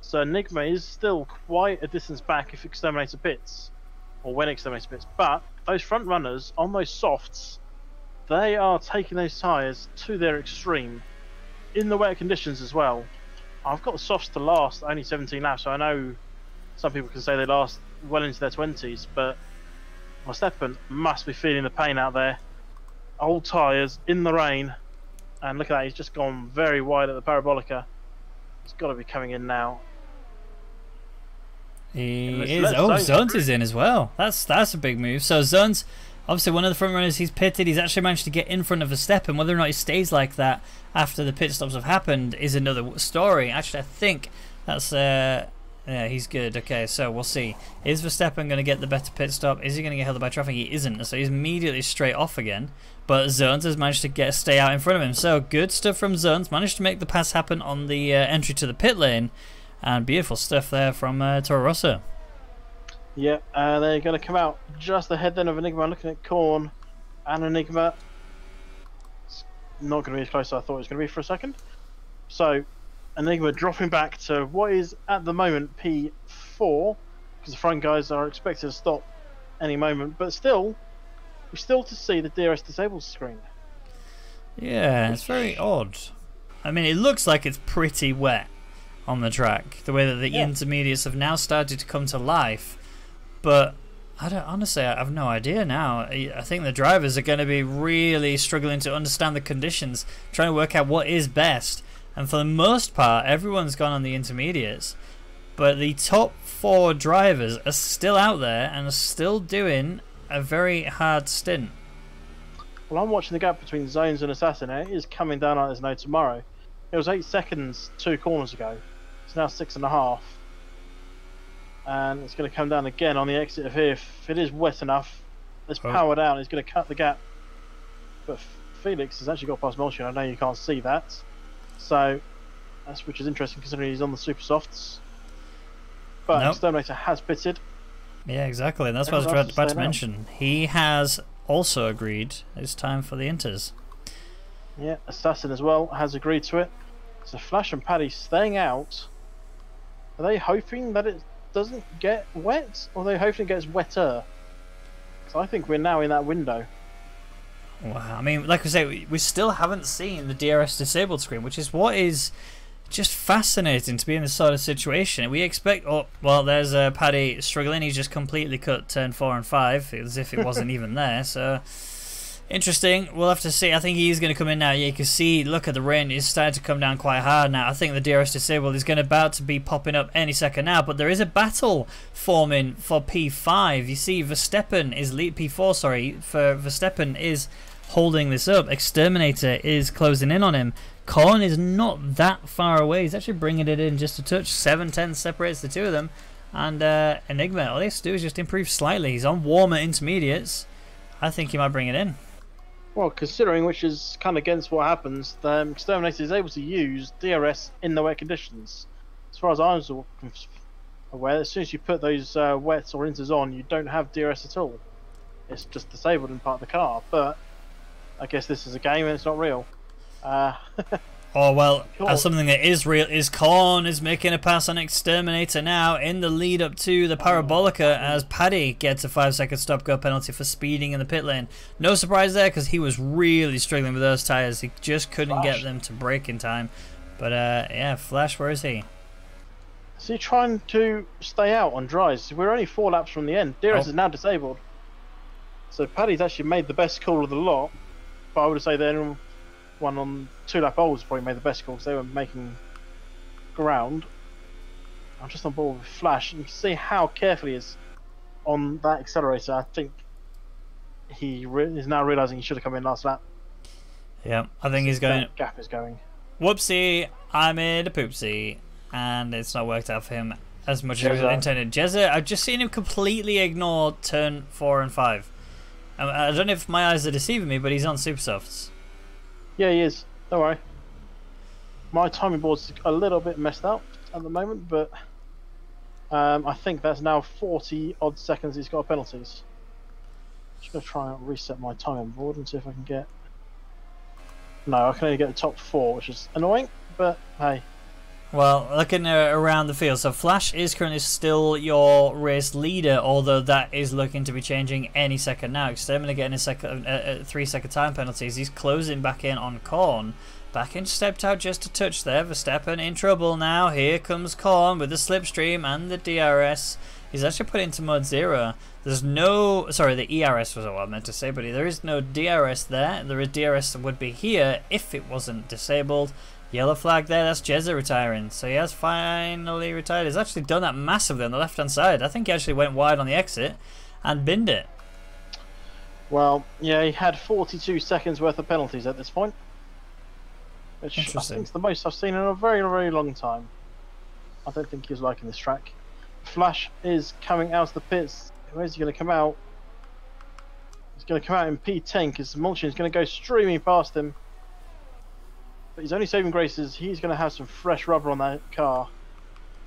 So Enigma is still quite a distance back if Exterminator pits, or when Exterminator pits. But those front runners on those softs, they are taking those tyres to their extreme in the wet conditions as well. I've got the softs to last only seventeen laps, so I know some people can say they last well into their twenties, but Verstappen must be feeling the pain out there. Old tyres in the rain. And look at that, he's just gone very wide at the Parabolica. He's got to be coming in now. He is. Oh, Zones is in as well. That's that's a big move. So Zones, obviously one of the front runners, he's pitted. He's actually managed to get in front of Verstappen. Whether or not he stays like that after the pit stops have happened is another story. Actually, I think that's... Uh, yeah, he's good. Okay, so we'll see. Is Verstappen going to get the better pit stop? Is he going to get held up by traffic? He isn't, so he's immediately straight off again. But Zones has managed to get stay out in front of him. So good stuff from Zones. Managed to make the pass happen on the uh, entry to the pit lane. And beautiful stuff there from uh, Toro Rosso. Yeah, uh, they're going to come out just ahead then of Enigma. Looking at Korn and Enigma. It's not going to be as close as I thought it was going to be for a second. So... Enigma dropping back to what is at the moment P four, because the front guys are expected to stop any moment, but still we still to see the D R S disabled screen. Yeah, it's very odd. I mean, it looks like it's pretty wet on the track, the way that the yeah. intermediates have now started to come to life, but I don't honestly I have no idea now. I think the drivers are going to be really struggling to understand the conditions, trying to work out what is best. and for the most part everyone's gone on the intermediates, but the top four drivers are still out there and are still doing a very hard stint. Well, I'm watching the gap between Zones and Assassin. It is coming down like there's no tomorrow. It was eight seconds two corners ago. It's now six and a half. And it's going to come down again on the exit of here. If it is wet enough, it's oh. power down. It's going to cut the gap. But Felix has actually got past Mulchin. I know you can't see that. So, that's which is interesting considering he's on the super softs. But nope. Exterminator has pitted. Yeah, exactly. And that's what I was about, about to mention. Now. He has also agreed it's time for the inters. Yeah, Assassin as well has agreed to it. So Flash and Paddy staying out. Are they hoping that it doesn't get wet, or are they hoping it gets wetter? So I think we're now in that window. Wow, I mean, like I say, we, we still haven't seen the D R S disabled screen, which is what is just fascinating to be in this sort of situation. We expect, oh, well, there's uh, Paddy struggling. He's just completely cut turn four and five as if it wasn't even there, so... Interesting. We'll have to see. I think he's going to come in now. Yeah, you can see, look at the rain. It's starting to come down quite hard now. I think the D R S disabled is going to about to be popping up any second now, but there is a battle forming for P five. You see Verstappen is lead P four, sorry, for Verstappen is holding this up. Exterminator is closing in on him. Korn is not that far away. He's actually bringing it in just a touch. seven ten separates the two of them. And uh, Enigma, all he has to do is just improve slightly. He's on warmer intermediates. I think he might bring it in. Well, considering, which is kind of against what happens, the um, Exterminator is able to use D R S in the wet conditions. As far as I'm aware, as soon as you put those uh, wets or inters on, you don't have D R S at all. It's just disabled in part of the car, but I guess this is a game and it's not real. Uh, oh, well, as something that is real is Korn is making a pass on Exterminator now in the lead up to the Parabolica as Paddy gets a five second stop go penalty for speeding in the pit lane. No surprise there because he was really struggling with those tyres. He just couldn't Flash. get them to break in time. But uh, yeah, Flash, where is he? Is he trying to stay out on dries? We're only four laps from the end. D R S oh. is now disabled. So Paddy's actually made the best call of the lot. But I would say then one on two lap olds probably made the best call because they were making ground. I'm just on board with Flash and you can see how careful he is on that accelerator. I think he re is now realising he should have come in last lap. Yeah, I think so he's going... gap is going. Whoopsie, I made a poopsie. And it's not worked out for him as much Jezza. as I intended. Jezza, I've just seen him completely ignore turn four and five. I don't know if my eyes are deceiving me, but he's on super softs. Yeah, he is. Don't worry. My timing board's a little bit messed up at the moment, but um, I think that's now forty odd seconds he's got penalties. I'm just going to try and reset my timing board and see if I can get... No, I can only get the top four, which is annoying, but hey. Well, looking uh, around the field, so Flash is currently still your race leader, although that is looking to be changing any second now. Exterminator getting a second, uh, three second time penalties. He's closing back in on Korn. Back in, stepped out just a touch there. Verstappen in trouble now. Here comes Korn with the slipstream and the D R S. He's actually put into mode zero. There's no, sorry, the E R S was what I meant to say, but there is no D R S there. There is D R S that would be here if it wasn't disabled. Yellow flag there, that's Jezza retiring. So he has finally retired. He's actually done that massively on the left-hand side. I think he actually went wide on the exit and binned it. Well, yeah, he had forty-two seconds worth of penalties at this point. Which I think is the most I've seen in a very, very long time. I don't think he was liking this track. Flash is coming out of the pits. Where is he going to come out? He's going to come out in P ten because Mulchin is going to go streaming past him. But his only saving grace is he's going to have some fresh rubber on that car.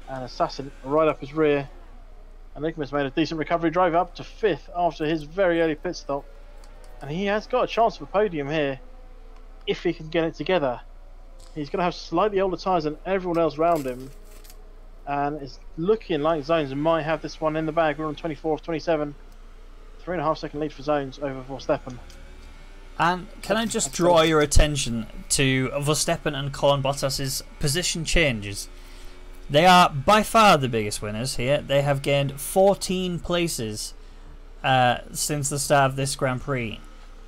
And Assassin right up his rear. And Enigma's made a decent recovery drive up to fifth after his very early pit stop. And he has got a chance for podium here if he can get it together. He's going to have slightly older tyres than everyone else around him. And it's looking like Zones might have this one in the bag. We're on twenty-four of twenty-seven. Three and a half second lead for Zones over Verstappen. And can I just draw your attention to Verstappen and Korn Bottas' position changes? They are by far the biggest winners here. They have gained fourteen places uh, since the start of this Grand Prix.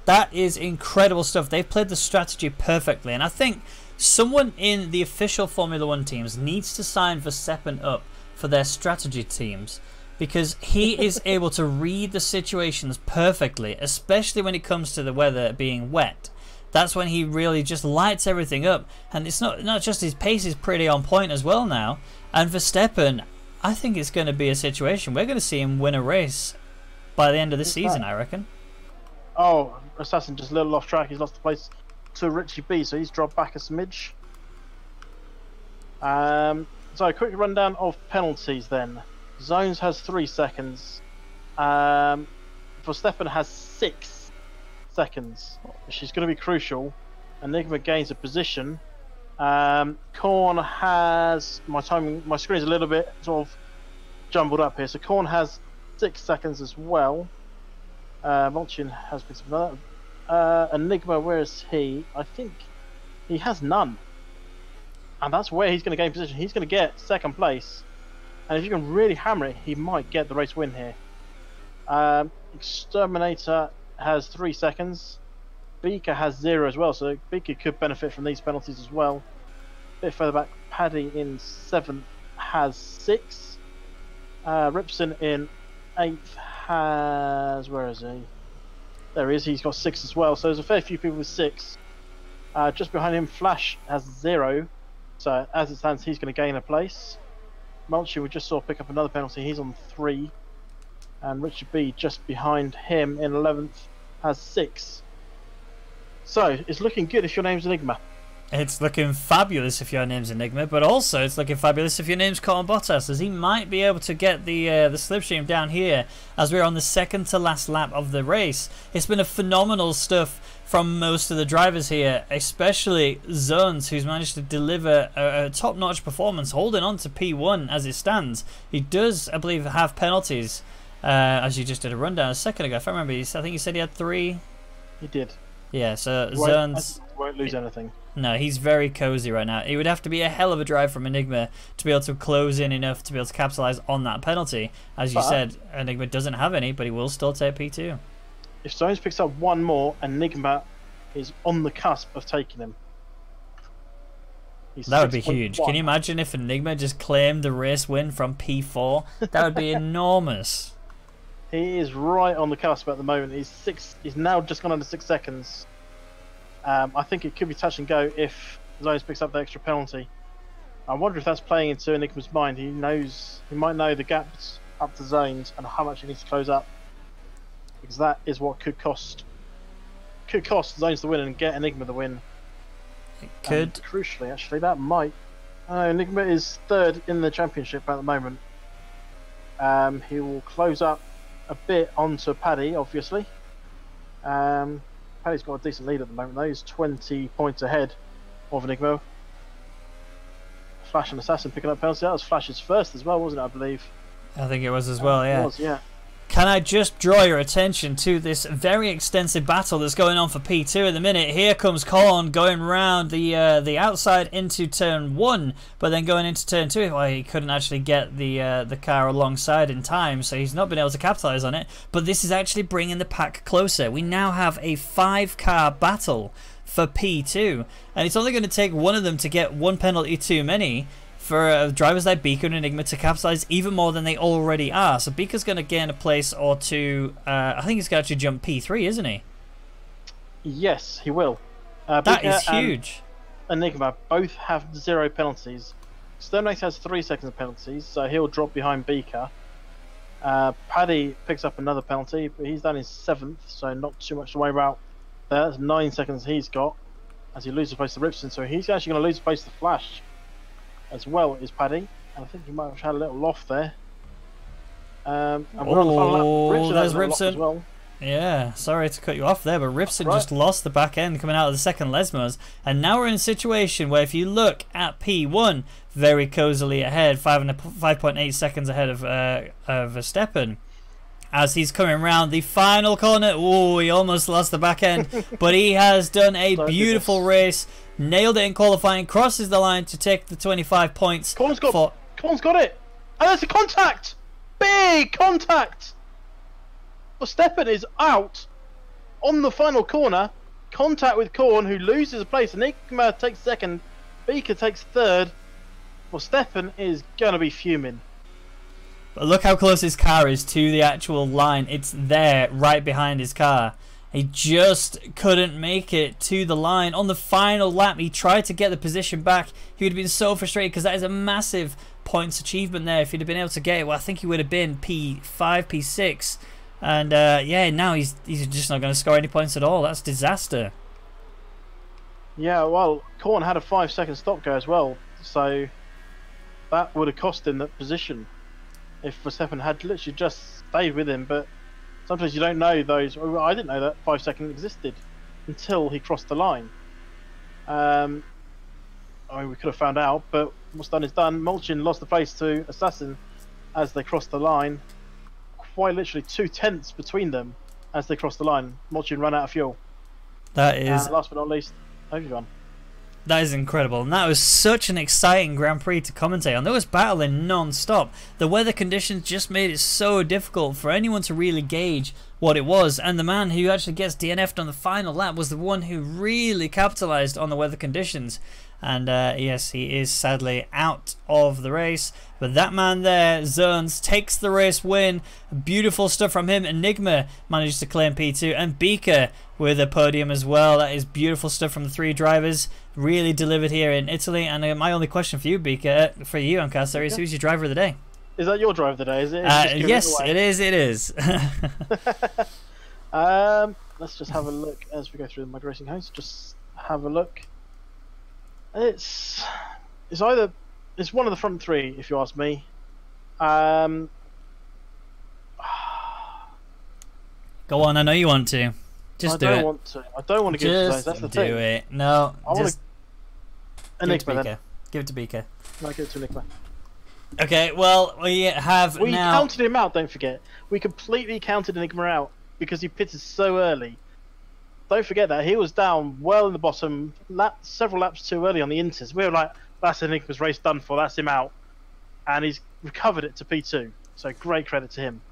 That is incredible stuff. They've played the strategy perfectly, and I think someone in the official Formula One teams needs to sign Verstappen up for their strategy teams, because he is able to read the situations perfectly, especially when it comes to the weather being wet. That's when he really just lights everything up, and it's not not just his pace is pretty on point as well now. And Verstappen, I think it's going to be a situation we're going to see him win a race by the end of the season, that? I reckon. Oh, Assassin just a little off track. He's lost the place to Richie B, so he's dropped back a smidge. Um, so a quick rundown of penalties then. Zones has three seconds. Um, Verstappen has six seconds. She's going to be crucial. Enigma gains a position. Um, Korn has my timing. My screen's a little bit sort of jumbled up here. So Korn has six seconds as well. Uh, Mulchin has been some uh, Enigma, where is he? I think he has none, and that's where he's going to gain position. He's going to get second place, and if you can really hammer it, he might get the race win here. um, Exterminator has three seconds. Beaker has zero as well, so Beaker could benefit from these penalties as well. A bit further back, Paddy in seventh has six. uh, Ripson in eighth has, where is he? There he is, he's got six as well, so there's a fair few people with six. Uh, just behind him, Flash has zero, so as it stands, he's going to gain a place. Mulchin, we just saw pick up another penalty, he's on three. And Richard B, just behind him in eleventh, has six. So it's looking good if your name's Enigma. It's looking fabulous if your name's Enigma, but also it's looking fabulous if your name's Colin Bottas, as he might be able to get the uh, the slipstream down here as we're on the second to last lap of the race. It's been a phenomenal stuff from most of the drivers here, especially Zones, who's managed to deliver a, a top-notch performance, holding on to P one as it stands. He does, I believe, have penalties, uh, as you just did a rundown a second ago. If I remember, I think you said he had three. He did. Yeah, so won't, Zones won't lose anything. No, he's very cozy right now. It would have to be a hell of a drive from Enigma to be able to close in enough to be able to capitalize on that penalty. As you but, said, Enigma doesn't have any, but he will still take P two. If Zones picks up one more, Enigma is on the cusp of taking him. He's that would be huge. Can you imagine if Enigma just claimed the race win from P four? That would be enormous. He is right on the cusp at the moment. He's six. He's now just gone under six seconds. Um, I think it could be touch and go if Zones picks up the extra penalty. I wonder if that's playing into Enigma's mind. He knows, he might know the gaps up to Zones and how much he needs to close up, because that is what could cost could cost Zones the win and get Enigma the win. It could. And crucially, actually, that might. Uh, Enigma is third in the championship at the moment. Um, he will close up a bit onto Paddy, obviously. Um, Paddy's got a decent lead at the moment though, he's twenty points ahead of Enigma. Flash and Assassin picking up penalty, that was Flash's first as well, wasn't it, I believe? I think it was as well, yeah. It was, yeah. Can I just draw your attention to this very extensive battle that's going on for P two at the minute? Here comes Korn going round the uh, the outside into turn one, but then going into turn two, well, he couldn't actually get the uh, the car alongside in time, so he's not been able to capitalise on it. But this is actually bringing the pack closer. We now have a five-car battle for P two, and it's only going to take one of them to get one penalty too many for uh, drivers like Beaker and Enigma to capitalize even more than they already are. So Beaker's going to gain a place or two. Uh, I think he's going to actually jump P three, isn't he? Yes, he will. Uh, that Beaker is huge. Enigma both have zero penalties. Exterminator has three seconds of penalties, so he'll drop behind Beaker. Uh, Paddy picks up another penalty, but he's down in seventh, so not too much to worry about there. That's nine seconds he's got as he loses place to Ripson, so he's actually going to lose place to Flash as well is Paddy. And I think he might have had a little off there. Um, and we're oh, on the there's Ripson as well. Yeah, sorry to cut you off there, but Ripson right. just lost the back end coming out of the second Lesmos, and now we're in a situation where if you look at P one, very cozily ahead, five and five point eight seconds ahead of uh, of Verstappen, as he's coming round the final corner. Oh, he almost lost the back end, but he has done a so beautiful race. Nailed it in qualifying, crosses the line to take the twenty-five points. Korn's got, for... Korn's got it! And that's a contact! Big contact! Verstappen is out on the final corner. Contact with Korn, who loses a place. Enigma takes second. Beaker takes third. Well, Stefan is going to be fuming. But look how close his car is to the actual line. It's there, right behind his car. He just couldn't make it to the line. On the final lap, he tried to get the position back. He would have been so frustrated because that is a massive points achievement there. If he'd have been able to get it, well, I think he would have been P five, P six. And, uh, yeah, now he's, he's just not going to score any points at all. That's disaster. Yeah, well, Korn had a five-second stop go as well. So that would have cost him that position if Verstappen had literally just stayed with him. But sometimes you don't know those. I didn't know that five second existed until he crossed the line. Um, I mean, we could have found out, but what's done is done. Mulchin lost the place to Assassin as they crossed the line. Quite literally two tenths between them as they crossed the line. Mulchin ran out of fuel. That is... And last but not least, Obi-Wan. That is incredible, and that was such an exciting Grand Prix to commentate on. There was battling non-stop. The weather conditions just made it so difficult for anyone to really gauge what it was, and the man who actually gets D N F'd on the final lap was the one who really capitalised on the weather conditions. And uh, yes, he is sadly out of the race, but that man there, Zones, takes the race win. Beautiful stuff from him. Enigma managed to claim P two, and Beaker with a podium as well. That is beautiful stuff from the three drivers, really delivered here in Italy. And uh, my only question for you, Beaker, for you, Amkasa, is who's your driver of the day? Is that your driver of the day? Is it? Is uh, it yes, it, it is. It is. um, let's just have a look as we go through my racing house. Just have a look. It's it's either it's one of the front three, if you ask me. Um, Go on, I know you want to. Just I do don't it. Want to. I don't want to give it to those. That's the do thing. It. No, I just wanna... Enigma, give it to Beaker. Give it to Beaker. No, give it to Enigma. Okay, well, we have we now... We counted him out, don't forget. We completely counted Enigma out because he pitted so early. Don't forget that. He was down well in the bottom, lap, several laps too early on the inters. We were like, that's Enigma's race done for, that's him out. And he's recovered it to P two. So great credit to him.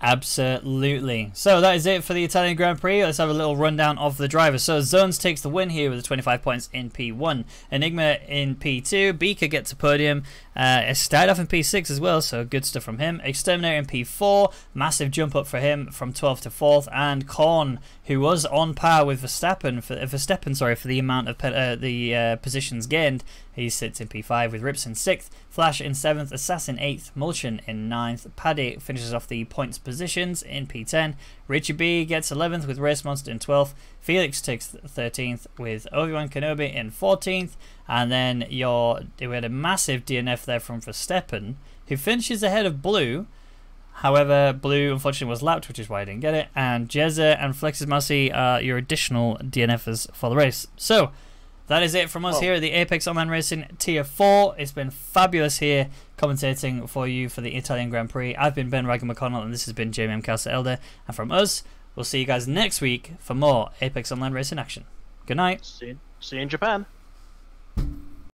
Absolutely. So that is it for the Italian Grand Prix. Let's have a little rundown of the drivers. So Zones takes the win here with twenty-five points in P one, Enigma in P two, Beaker gets a podium, uh, started off in P six as well, so good stuff from him. Exterminator in P four, massive jump up for him from twelfth to fourth, and Korn, who was on par with Verstappen for, Verstappen, sorry, for the amount of uh, the uh, positions gained. He sits in P five with Ripson sixth, Flash in seventh, Assassin eighth, Mulchin in ninth, Paddy finishes off the points positions in P ten, Richie B gets eleventh with Race Monster in twelfth, Felix takes thirteenth with Obi-Wan Kenobi in fourteenth, and then your, we had a massive D N F there from Verstappen, who finishes ahead of Blue. However, Blue unfortunately was lapped, which is why I didn't get it, and Jezza and Flexis Marcy are your additional D N Fs for the race. So, that is it from us oh. here at the Apex Online Racing Tier four. It's been fabulous here commentating for you for the Italian Grand Prix. I've been Ben Rwaggy McConnell, and this has been Jamie McAskill-Elder. And from us, we'll see you guys next week for more Apex Online Racing action. Good night. See you, see you in Japan.